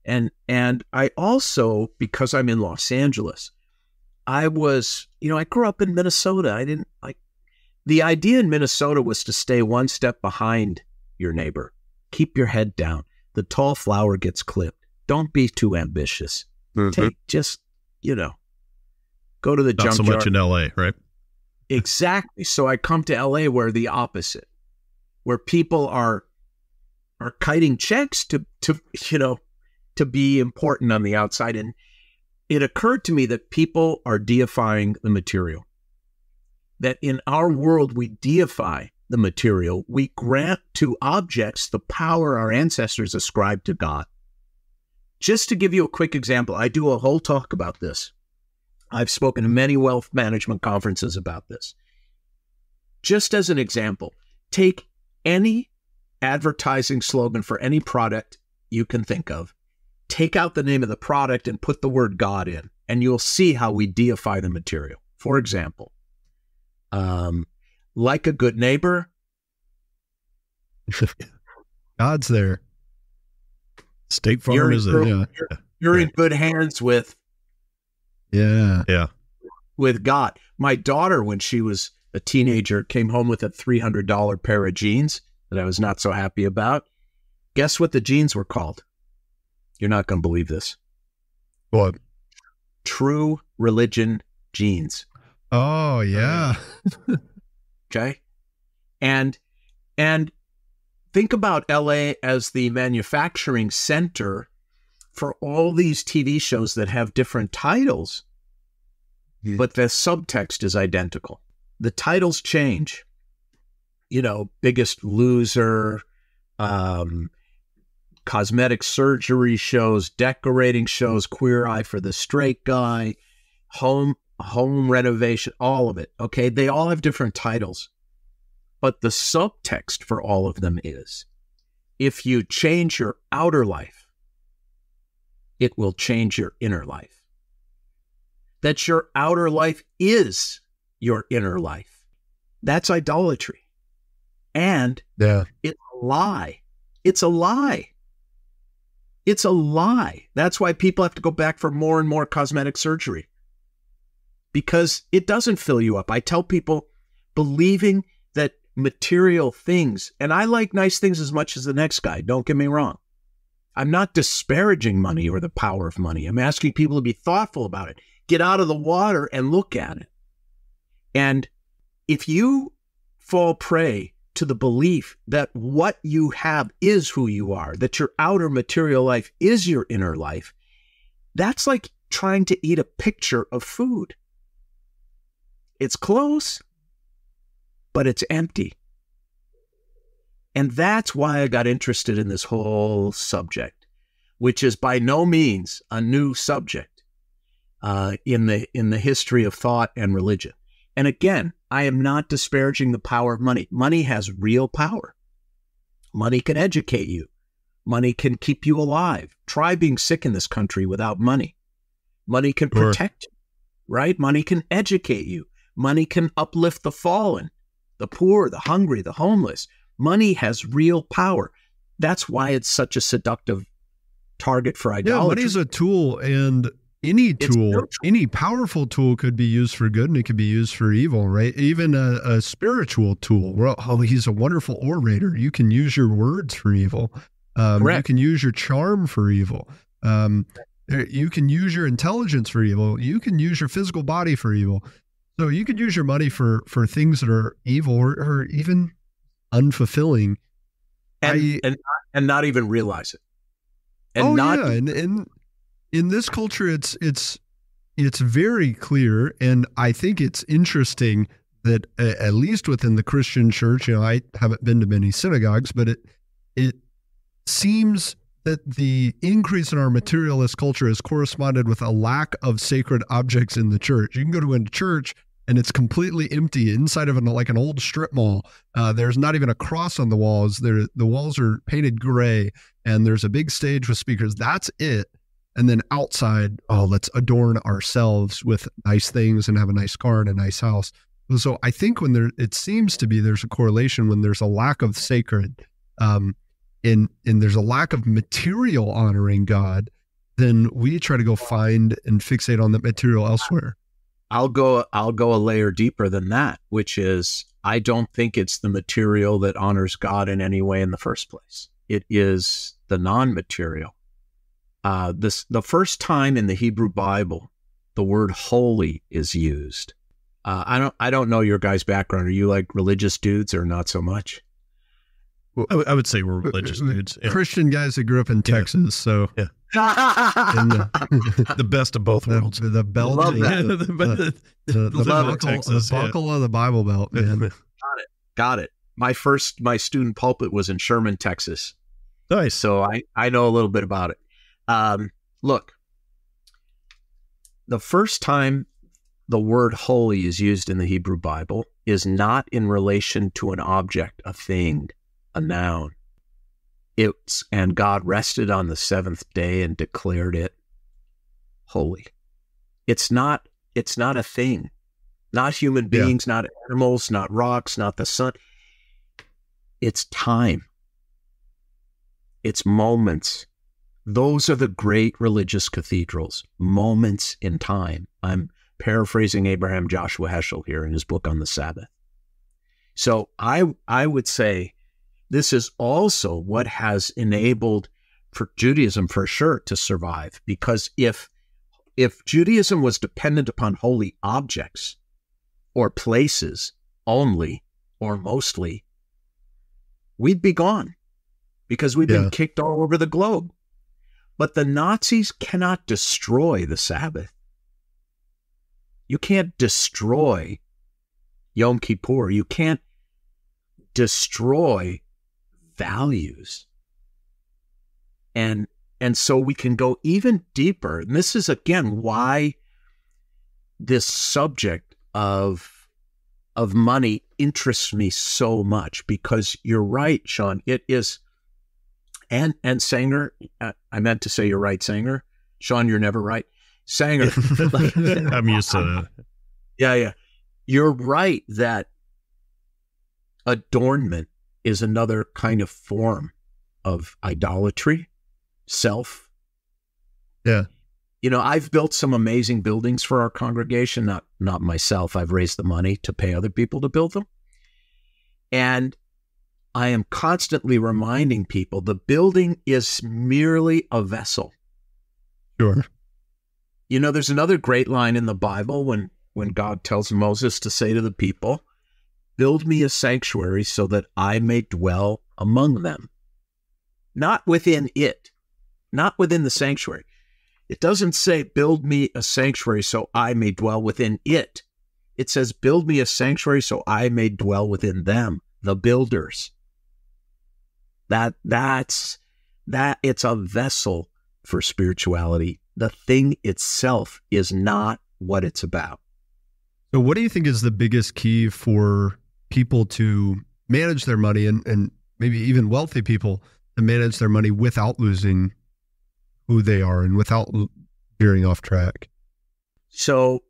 And, and I also, because I'm in Los Angeles, I was, you know, I grew up in Minnesota. I didn't like, the idea in Minnesota was to stay one step behind your neighbor. Keep your head down. The tall flower gets clipped. Don't be too ambitious. Mm-hmm. Take just, you know, go to the junk. Not so much in L A, right? Exactly. So I come to L A where the opposite, where people are are kiting checks to to you know to be important on the outside. And it occurred to me that people are deifying the material. That in our world, we deify the material. We grant to objects the power our ancestors ascribed to God. Just to give you a quick example, I do a whole talk about this. I've spoken to many wealth management conferences about this. Just as an example, take any advertising slogan for any product you can think of. Take out the name of the product and put the word God in, and you'll see how we deify the material. For example, Um, like a good neighbor. God's there. State Farm is there. Yeah. You're, you're yeah. in good hands with. Yeah. Yeah. With God. My daughter, when she was a teenager, came home with a three hundred dollar pair of jeans that I was not so happy about. Guess what the jeans were called? You're not going to believe this. What? True Religion jeans. Oh, yeah. Okay. And, and think about L A as the manufacturing center for all these T V shows that have different titles, yeah. but the subtext is identical. The titles change, you know, Biggest Loser, um, cosmetic surgery shows, decorating shows, Queer Eye for the Straight Guy, home, home renovation, all of it. Okay. They all have different titles, but the subtext for all of them is, if you change your outer life, it will change your inner life. That your outer life is your inner life. That's idolatry. And yeah. it's a lie. It's a lie. It's a lie. That's why people have to go back for more and more cosmetic surgery. Because it doesn't fill you up. I tell people, believing that material things, and I like nice things as much as the next guy, don't get me wrong. I'm not disparaging money or the power of money. I'm asking people to be thoughtful about it. Get out of the water and look at it. And if you fall prey to the belief that what you have is who you are, that your outer material life is your inner life, that's like trying to eat a picture of food. It's close, but it's empty. And that's why I got interested in this whole subject, which is by no means a new subject uh, in the in the history of thought and religion. And again, I am not disparaging the power of money. Money has real power. Money can educate you. Money can keep you alive. Try being sick in this country without money. Money can protect you, right? Money can educate you. Money can uplift the fallen, the poor, the hungry, the homeless. Money has real power. That's why it's such a seductive target for idolatry. Yeah, money's a tool, and any tool, any powerful tool could be used for good, and it could be used for evil, right? Even a, a spiritual tool. Well, oh, he's a wonderful orator. You can use your words for evil. Um, Correct. You can use your charm for evil. Um, you can use your intelligence for evil. You can use your physical body for evil. So you could use your money for, for things that are evil or, or even unfulfilling. And, I, and, and not even realize it. And oh, not, yeah. And, and in this culture, it's, it's, it's very clear. And I think it's interesting that uh, at least within the Christian church, you know, I haven't been to many synagogues, but it, it seems that the increase in our materialist culture has corresponded with a lack of sacred objects in the church. You can go to a church and it's completely empty inside of an, like an old strip mall. Uh, there's not even a cross on the walls. There, the walls are painted gray and there's a big stage with speakers. That's it. And then outside, oh, let's adorn ourselves with nice things and have a nice car and a nice house. So I think when there, it seems to be, there's a correlation when there's a lack of sacred, um, and, and there's a lack of material honoring God, then we try to go find and fixate on that material elsewhere. I'll go, I'll go a layer deeper than that, which is, I don't think it's the material that honors God in any way in the first place. It is the non-material. Uh, this, the first time in the Hebrew Bible, the word holy is used. Uh, I don't, I don't know your guys' background. Are you like religious dudes or not so much? Well, I, I would say we're religious dudes. Yeah. Christian guys that grew up in Texas. Yeah. So yeah. And, uh, the best of both worlds. The, the belt. Love that. The, the, the, the, the Love buckle, Texas, the buckle yeah. of the Bible belt. Man. Got it. Got it. My first, my student pulpit was in Sherman, Texas. Nice. So I, I know a little bit about it. Um, look, the first time the word holy is used in the Hebrew Bible is not in relation to an object, a thing, a noun. It's, and God rested on the seventh day and declared it holy. It's not, it's not a thing, not human beings, yeah. not animals, not rocks, not the sun. It's time. It's moments. Those are the great religious cathedrals, moments in time. I'm paraphrasing Abraham Joshua Heschel here in his book on the Sabbath. So I, I would say this is also what has enabled for Judaism, for sure, to survive. Because if, if Judaism was dependent upon holy objects or places only or mostly, we'd be gone because we've yeah. been kicked all over the globe. But the Nazis cannot destroy the Sabbath. You can't destroy Yom Kippur. You can't destroy values. And, and so we can go even deeper. And this is, again, why this subject of, of money interests me so much, because you're right, Sean. It is, and, and Sanger, I meant to say you're right, Sanger. Sean, you're never right. Sanger. Like, I'm used to that. Yeah, yeah. You're right that adornment is another kind of form of idolatry, self. Yeah. You know, I've built some amazing buildings for our congregation, not not myself. I've raised the money to pay other people to build them. And I am constantly reminding people the building is merely a vessel. Sure. You know, there's another great line in the Bible when, when God tells Moses to say to the people, build me a sanctuary so that I may dwell among them. Not within it, not within the sanctuary. It doesn't say build me a sanctuary so I may dwell within it. It says build me a sanctuary so I may dwell within them, the builders. That, that's, that it's a vessel for spirituality. The thing itself is not what it's about. So what do you think is the biggest key for people to manage their money, and, and maybe even wealthy people to manage their money without losing who they are and without veering off track? So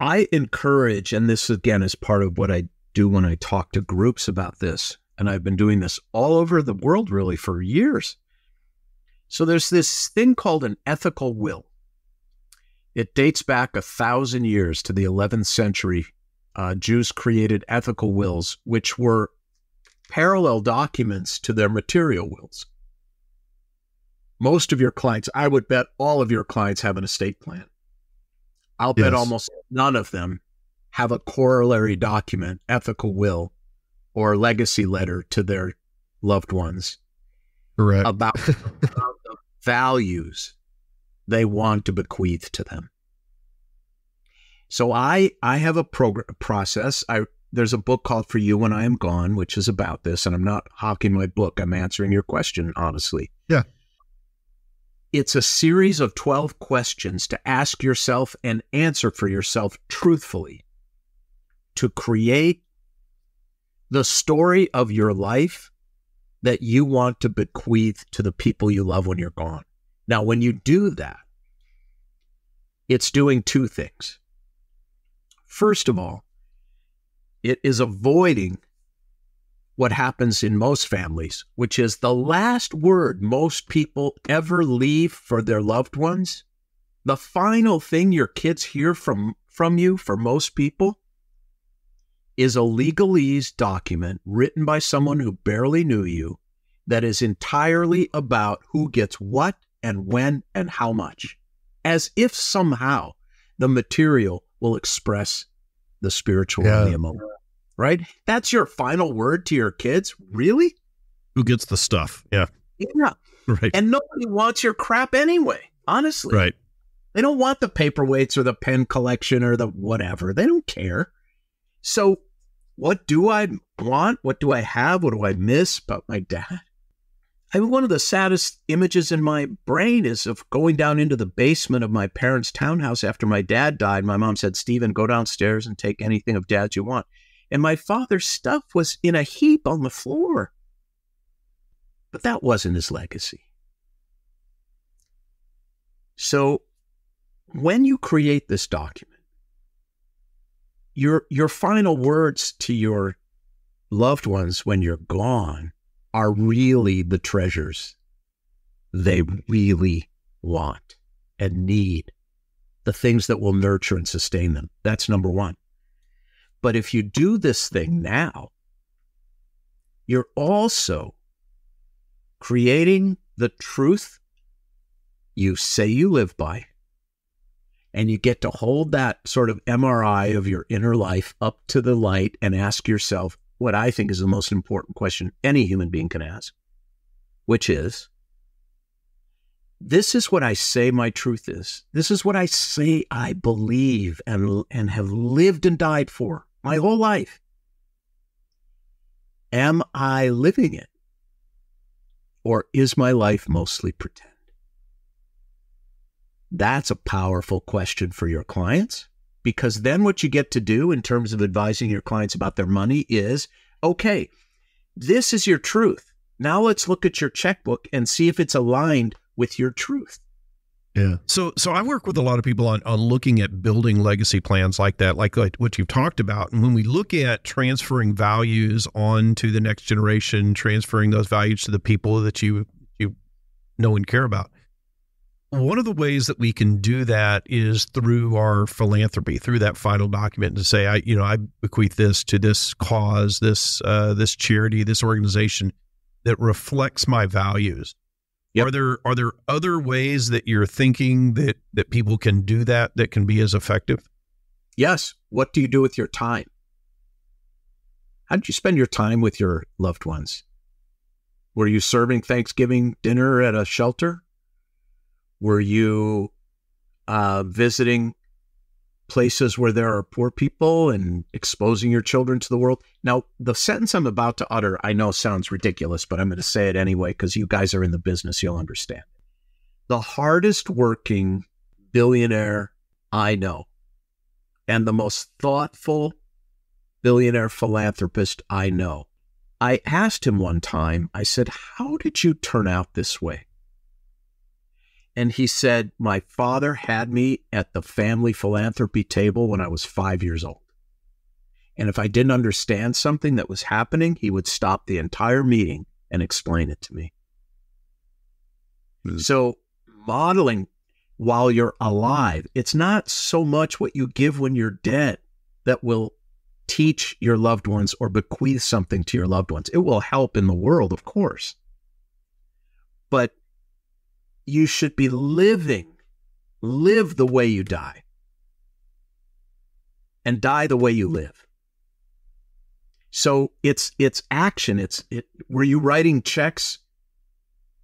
I encourage, and this again is part of what I do when I talk to groups about this, and I've been doing this all over the world really for years. So there's this thing called an ethical will. It dates back a thousand years to the eleventh century. Uh, Jews created ethical wills, which were parallel documents to their material wills. Most of your clients, I would bet all of your clients have an estate plan. I'll yes. bet almost none of them have a corollary document, ethical will, or legacy letter to their loved ones. Correct. About, about the values they want to bequeath to them. So I I have a progr- process. I there's a book called For You When I Am Gone, which is about this, and I'm not hawking my book. I'm answering your question honestly. Yeah. It's a series of twelve questions to ask yourself and answer for yourself truthfully to create the story of your life that you want to bequeath to the people you love when you're gone. Now, when you do that, it's doing two things. First of all, it is avoiding what happens in most families, which is the last word most people ever leave for their loved ones. The final thing your kids hear from, from you, for most people, is a legalese document written by someone who barely knew you that is entirely about who gets what and when and how much, as if somehow the material will express the spiritual yeah. and the emotional. Right? That's your final word to your kids? Really? Who gets the stuff? Yeah. Yeah. Right. And nobody wants your crap anyway, honestly. Right. They don't want the paperweights or the pen collection or the whatever. They don't care. So what do I want? What do I have? What do I miss about my dad? I mean, one of the saddest images in my brain is of going down into the basement of my parents' townhouse after my dad died. My mom said, "Stephen, go downstairs and take anything of Dad you want." And my father's stuff was in a heap on the floor. But that wasn't his legacy. So when you create this document, your, your final words to your loved ones when you're gone are really the treasures they really want and need, the things that will nurture and sustain them. That's number one. But if you do this thing now, you're also creating the truth you say you live by, and you get to hold that sort of M R I of your inner life up to the light and ask yourself what I think is the most important question any human being can ask, which is, this is what I say my truth is. This is what I say I believe and, and have lived and died for my whole life. Am I living it? Or is my life mostly pretend? That's a powerful question for your clients, because then what you get to do in terms of advising your clients about their money is, okay, this is your truth. Now let's look at your checkbook and see if it's aligned with your truth. Yeah. So, so I work with a lot of people on, on looking at building legacy plans like that, like, like what you've talked about. And when we look at transferring values on to the next generation, transferring those values to the people that you, you know and care about, one of the ways that we can do that is through our philanthropy, through that final document to say, I, you know, I bequeath this to this cause, this, uh, this charity, this organization that reflects my values. Yep. Are there are there other ways that you're thinking that, that people can do that, that can be as effective? Yes. What do you do with your time? How did you spend your time with your loved ones? Were you serving Thanksgiving dinner at a shelter? Were you uh, visiting places where there are poor people and exposing your children to the world? Now, the sentence I'm about to utter, I know sounds ridiculous, but I'm going to say it anyway, because you guys are in the business, you'll understand. The hardest working billionaire I know, and the most thoughtful billionaire philanthropist I know, I asked him one time, I said, "How did you turn out this way?" And he said, "My father had me at the family philanthropy table when I was five years old. And if I didn't understand something that was happening, he would stop the entire meeting and explain it to me." Mm-hmm. So modeling while you're alive, it's not so much what you give when you're dead that will teach your loved ones or bequeath something to your loved ones. It will help in the world, of course. But you should be living, live the way you die, and die the way you live. So it's it's action. It's it, were you writing checks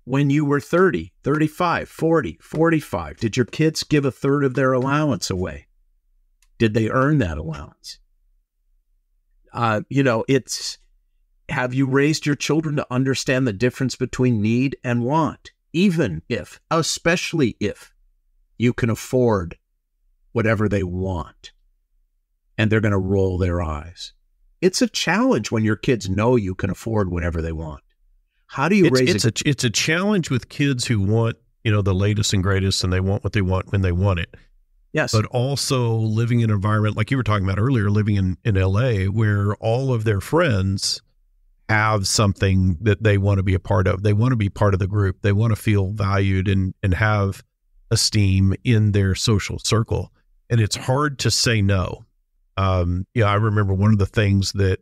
when you were thirty, thirty-five, forty, forty-five? Did your kids give a third of their allowance away? Did they earn that allowance? Uh, you know, it's Have you raised your children to understand the difference between need and want, even if, especially if, you can afford whatever they want? And they're going to roll their eyes. It's a challenge when your kids know you can afford whatever they want. How do you it's, raise it's a, a it's a challenge with kids who want, you know, the latest and greatest, and they want what they want when they want it. Yes. But also living in an environment like you were talking about earlier, living in, in L A, where all of their friends have something that they want to be a part of. They want to be part of the group. They want to feel valued and, and have esteem in their social circle. And it's hard to say no. Um, yeah, I remember one of the things that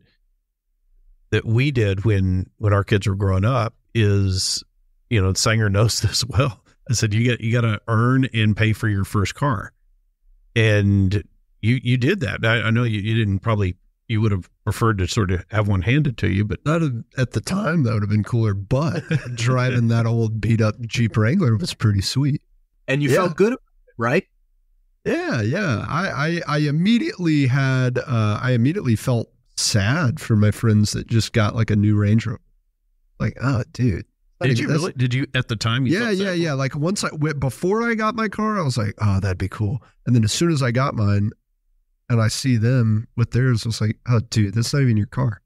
that we did when when our kids were growing up is, you know, Sanger knows this well. I said, you got you got to earn and pay for your first car, and you you did that. I, I know you, you didn't probably you would have preferred to sort of have one handed to you, but not a, at the time that would have been cooler. But driving that old beat up Jeep Wrangler was pretty sweet, and you yeah. felt good about it, right? Yeah, yeah. I, I, I immediately had, uh, I immediately felt sad for my friends that just got like a new Range Rover. Like, oh, dude. Did you really? Did you at the time? You yeah, yeah, yeah. Like once I went, before I got my car, I was like, oh, that'd be cool. And then as soon as I got mine and I see them with theirs, I was like, oh, dude, that's not even your car.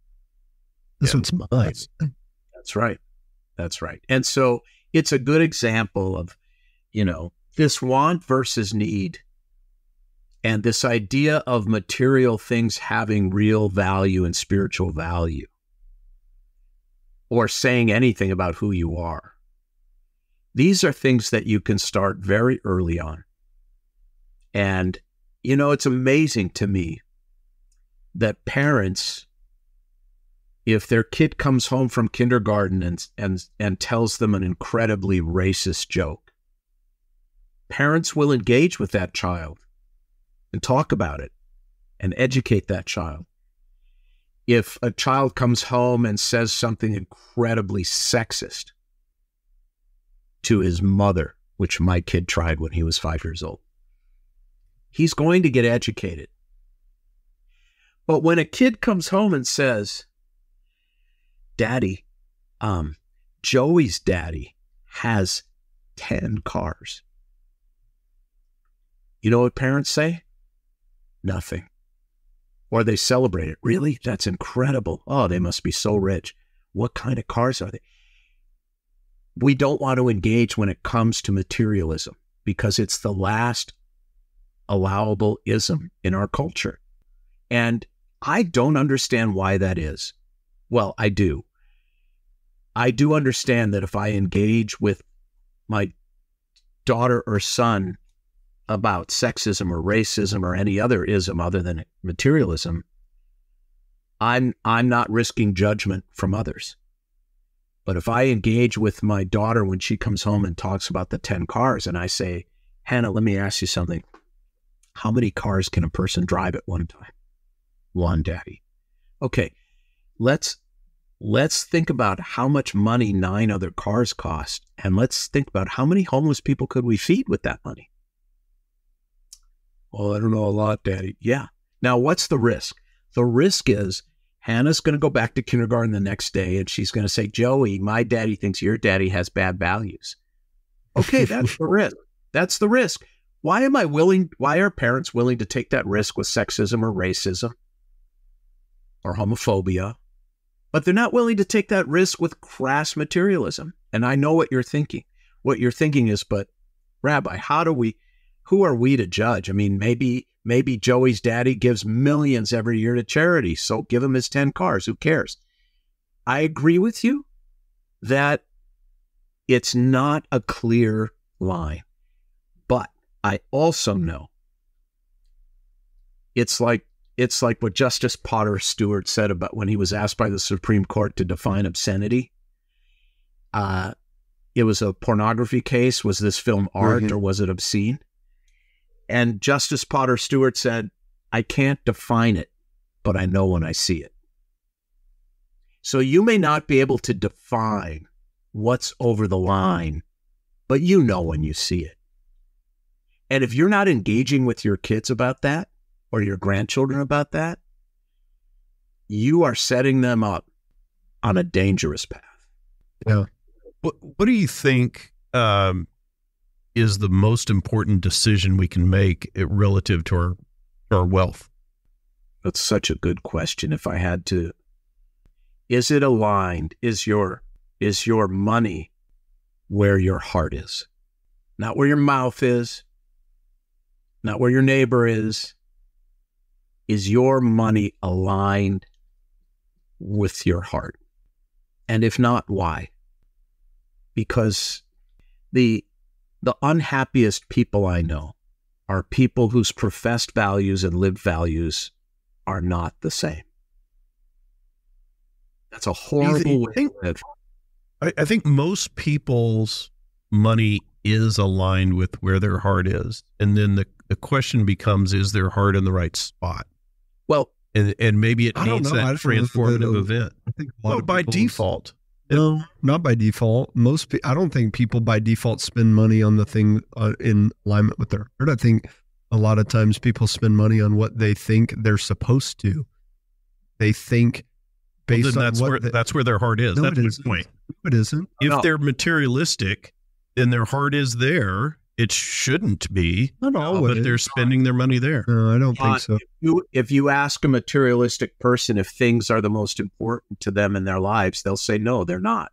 This yeah, one's mine. That's, that's right. That's right. And so it's a good example of, you know, this want versus need. And this idea of material things having real value and spiritual value, or saying anything about who you are. These are things that you can start very early on. And, you know, it's amazing to me that parents, if their kid comes home from kindergarten and, and, and tells them an incredibly racist joke, parents will engage with that child and talk about it and educate that child. If a child comes home and says something incredibly sexist to his mother, which my kid tried when he was five years old, he's going to get educated. But when a kid comes home and says, Daddy, um, Joey's daddy has ten cars. You know what parents say? Nothing. Or they celebrate it. Really? That's incredible. Oh, they must be so rich. What kind of cars are they? We don't want to engage when it comes to materialism because it's the last allowable ism in our culture. And I don't understand why that is. Well, I do. I do understand that if I engage with my daughter or son about sexism or racism or any other ism other than materialism, I'm I'm not risking judgment from others. But if I engage with my daughter when she comes home and talks about the ten cars and I say, Hannah, let me ask you something. How many cars can a person drive at one time? One, Daddy. Okay, let's let's think about how much money nine other cars cost, and let's think about how many homeless people could we feed with that money? Well, I don't know a lot, Daddy. Yeah. Now, what's the risk? The risk is Hannah's going to go back to kindergarten the next day and she's going to say, Joey, my daddy thinks your daddy has bad values. Okay, that's the risk. That's the risk. Why am I willing? Why are parents willing to take that risk with sexism or racism or homophobia? But they're not willing to take that risk with crass materialism. And I know what you're thinking. What you're thinking is, but Rabbi, how do we... who are we to judge? I mean, maybe maybe Joey's daddy gives millions every year to charity, so give him his ten cars. Who cares? I agree with you that it's not a clear line. But I also know it's like it's like what Justice Potter Stewart said about when he was asked by the Supreme Court to define obscenity. Uh, it was a pornography case. Was this film art mm-hmm. or was it obscene? And Justice Potter Stewart said, I can't define it, but I know when I see it. So you may not be able to define what's over the line, but you know when you see it. And if you're not engaging with your kids about that or your grandchildren about that, you are setting them up. on a dangerous path. Yeah. What, what do you think um, is the most important decision we can make relative to our, our wealth? That's such a good question. If I had to, is it aligned? Is your, is your money where your heart is? Not where your mouth is, not where your neighbor is. Is your money aligned with your heart? And if not, why? Because the, the unhappiest people I know are people whose professed values and lived values are not the same. That's a horrible way to live. I, I think most people's money is aligned with where their heart is. And then the, the question becomes, is their heart in the right spot? Well, and, and maybe it needs that transformative event. I think well, by default. No, not by default. Most, I don't think people by default spend money on the thing uh, in alignment with their heart. I think a lot of times people spend money on what they think they're supposed to. They think based well, then on that's what where, the, that's where their heart is. No, that's my point. No, it isn't. If no. they're materialistic, then their heart is there. It shouldn't be. Not always. Uh, but they're spending their money there. No, I don't John, think so. If you, if you ask a materialistic person if things are the most important to them in their lives, they'll say, no, they're not.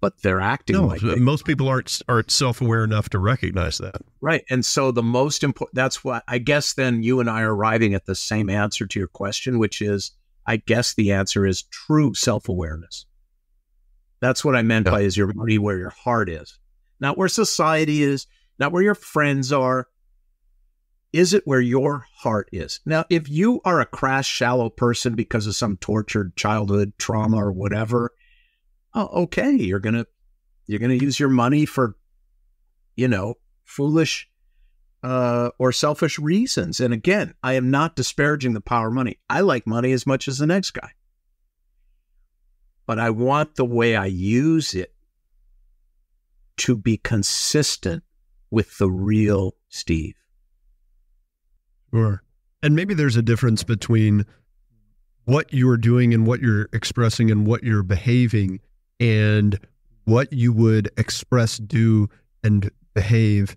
But they're acting no, like most people aren't, aren't self-aware enough to recognize that. Right. And so the most important, that's why I guess then you and I are arriving at the same answer to your question, which is, I guess the answer is true self-awareness. That's what I meant yeah. by is your money where your heart is. Not where society is, not where your friends are. Is it where your heart is? Now, if you are a crass, shallow person because of some tortured childhood trauma or whatever, oh, okay, you're gonna you're gonna use your money for, you know, foolish uh, or selfish reasons. And again, I am not disparaging the power of money. I like money as much as the next guy, but I want the way I use it to be consistent with the real Steve. Sure. And maybe there's a difference between what you're doing and what you're expressing and what you're behaving and what you would express, do, and behave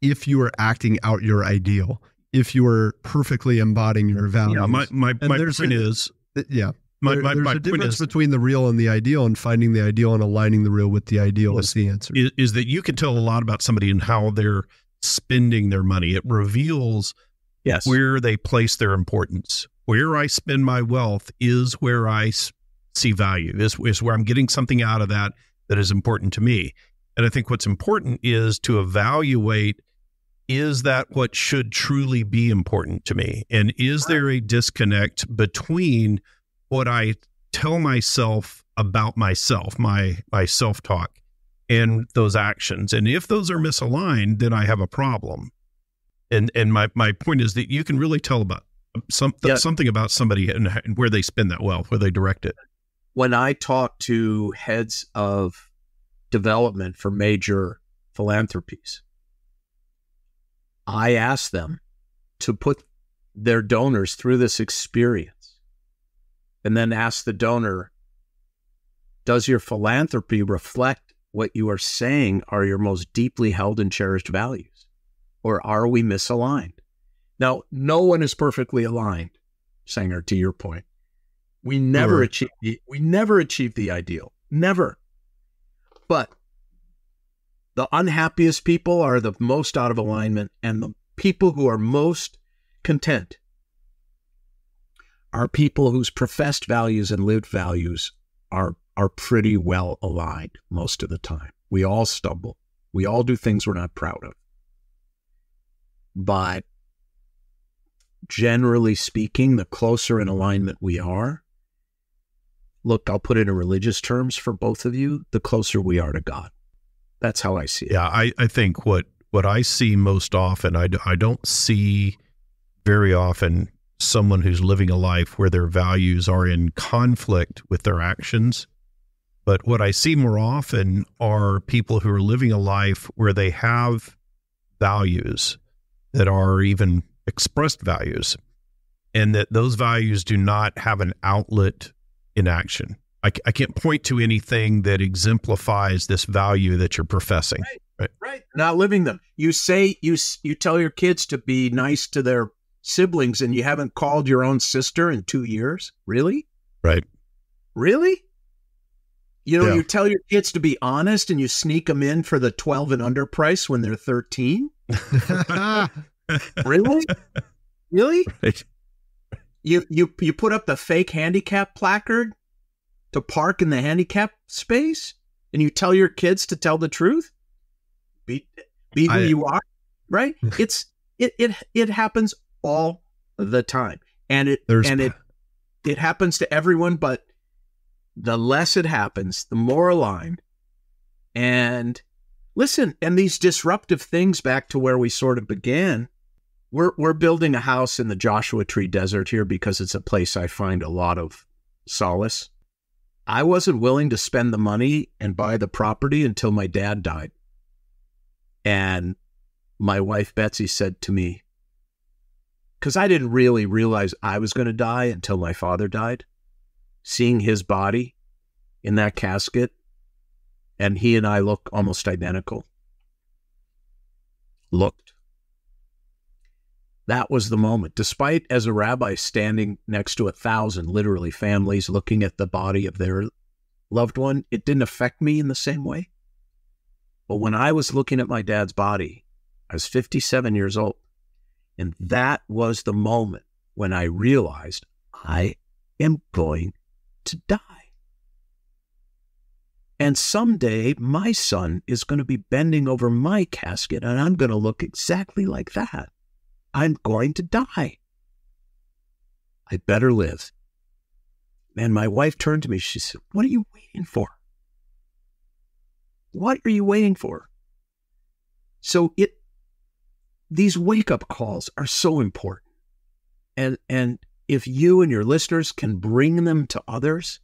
if you are acting out your ideal, if you are perfectly embodying your values. Yeah, my my, my point a, is... Yeah. My, my, There's my a difference is, between the real and the ideal, and finding the ideal and aligning the real with the ideal is, is the answer. Is, is that you can tell a lot about somebody and how they're spending their money. It reveals yes. where they place their importance. Where I spend my wealth is where I see value, is, is where I'm getting something out of that that is important to me. And I think what's important is to evaluate, is that what should truly be important to me? And is there a disconnect between what I tell myself about myself, my, my self-talk, and those actions? And if those are misaligned, then I have a problem. And, and my, my point is that you can really tell about some, yeah. something about somebody and, and where they spend that wealth, where they direct it. When I talk to heads of development for major philanthropies, I ask them to put their donors through this experience. And then ask the donor, does your philanthropy reflect what you are saying are your most deeply held and cherished values? Or are we misaligned? Now, no one is perfectly aligned, Sanger, to your point. We never, achieve, we never achieve the ideal. Never. But the unhappiest people are the most out of alignment, and the people who are most content are people whose professed values and lived values are are pretty well aligned most of the time. We all stumble. We all do things we're not proud of. But generally speaking, the closer in alignment we are, look, I'll put it in religious terms for both of you, the closer we are to God. That's how I see it. Yeah, I, I think what, what I see most often, I, I don't see very often someone who's living a life where their values are in conflict with their actions. But what I see more often are people who are living a life where they have values that are even expressed values, and that those values do not have an outlet in action. I, I can't point to anything that exemplifies this value that you're professing. Right, right. Right. Not living them. You say, you, you tell your kids to be nice to their siblings and you haven't called your own sister in two years? Really? Right. Really? You know, yeah. You tell your kids to be honest and you sneak them in for the twelve and under price when they're thirteen? Really? Really? Right. You, you, you put up the fake handicap placard to park in the handicap space and you tell your kids to tell the truth? Be, be who I, you are, right? It's, it, it, it happens all the time. And it, and it, it happens to everyone, but the less it happens, the more aligned. And listen, and these disruptive things, back to where we sort of began, we're, we're building a house in the Joshua Tree Desert here because it's a place I find a lot of solace. I wasn't willing to spend the money and buy the property until my dad died. And my wife, Betsy, said to me, because I didn't really realize I was going to die until my father died, seeing his body in that casket, and he and I look almost identical. Looked. That was the moment. Despite, as a rabbi, standing next to a thousand, literally, families looking at the body of their loved one, it didn't affect me in the same way. But when I was looking at my dad's body, I was fifty-seven years old, and that was the moment when I realized I am going to die. And someday my son is going to be bending over my casket and I'm going to look exactly like that. I'm going to die. I better live. And my wife turned to me. She said, "What are you waiting for? What are you waiting for?" So it, these wake-up calls are so important. And, and if you and your listeners can bring them to others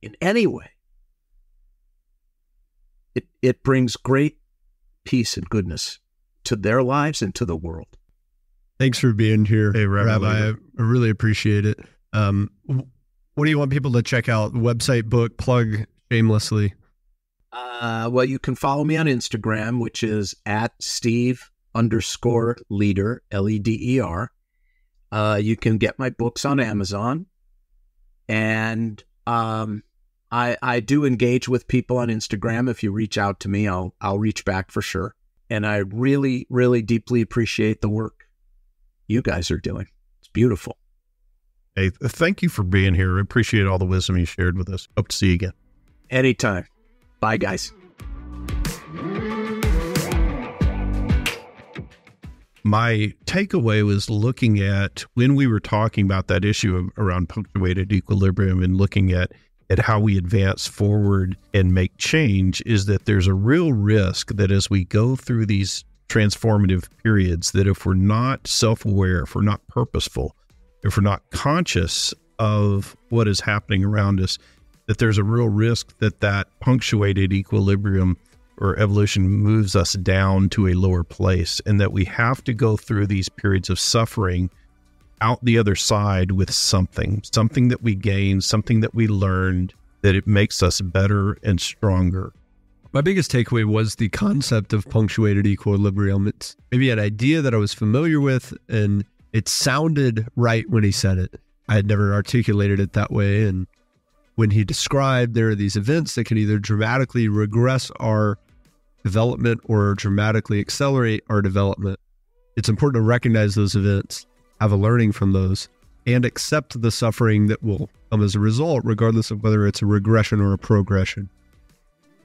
in any way, it, it brings great peace and goodness to their lives and to the world. Thanks for being here, hey, Rabbi. Rabbi, I really appreciate it. Um, what do you want people to check out? Website, book, plug shamelessly. Uh, well, you can follow me on Instagram, which is at Steve underscore Leder, L E D E R. Uh, you can get my books on Amazon. And um, I, I do engage with people on Instagram. If you reach out to me, I'll, I'll reach back for sure. And I really, really deeply appreciate the work you guys are doing. It's beautiful. Hey, thank you for being here. I appreciate all the wisdom you shared with us. Hope to see you again. Anytime. Bye, guys. My takeaway was looking at, when we were talking about that issue of, around punctuated equilibrium and looking at at how we advance forward and make change, is that there's a real risk that as we go through these transformative periods, that if we're not self-aware, if we're not purposeful, if we're not conscious of what is happening around us, that there's a real risk that that punctuated equilibrium or evolution moves us down to a lower place, and that we have to go through these periods of suffering out the other side with something, something that we gained, something that we learned, that it makes us better and stronger. My biggest takeaway was the concept of punctuated equilibrium. It's maybe an idea that I was familiar with, and it sounded right when he said it. I had never articulated it that way. And when he described, there are these events that can either dramatically regress our development or dramatically accelerate our development. It's important to recognize those events, have a learning from those, and accept the suffering that will come as a result, regardless of whether it's a regression or a progression.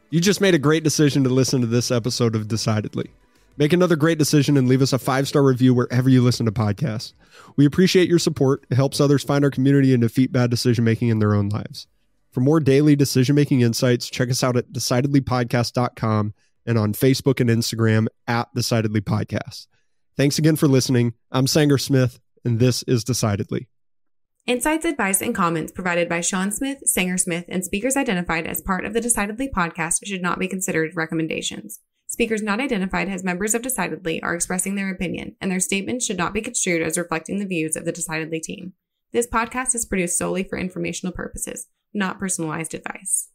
You just made a great decision to listen to this episode of Decidedly. Make another great decision and leave us a five-star review wherever you listen to podcasts. We appreciate your support. It helps others find our community and defeat bad decision-making in their own lives. For more daily decision-making insights, check us out at decidedly podcast dot com and on Facebook and Instagram at Decidedly Podcast. Thanks again for listening. I'm Sanger Smith, and this is Decidedly. Insights, advice, and comments provided by Sean Smith, Sanger Smith, and speakers identified as part of the Decidedly podcast should not be considered recommendations. Speakers not identified as members of Decidedly are expressing their opinion, and their statements should not be construed as reflecting the views of the Decidedly team. This podcast is produced solely for informational purposes, not personalized advice.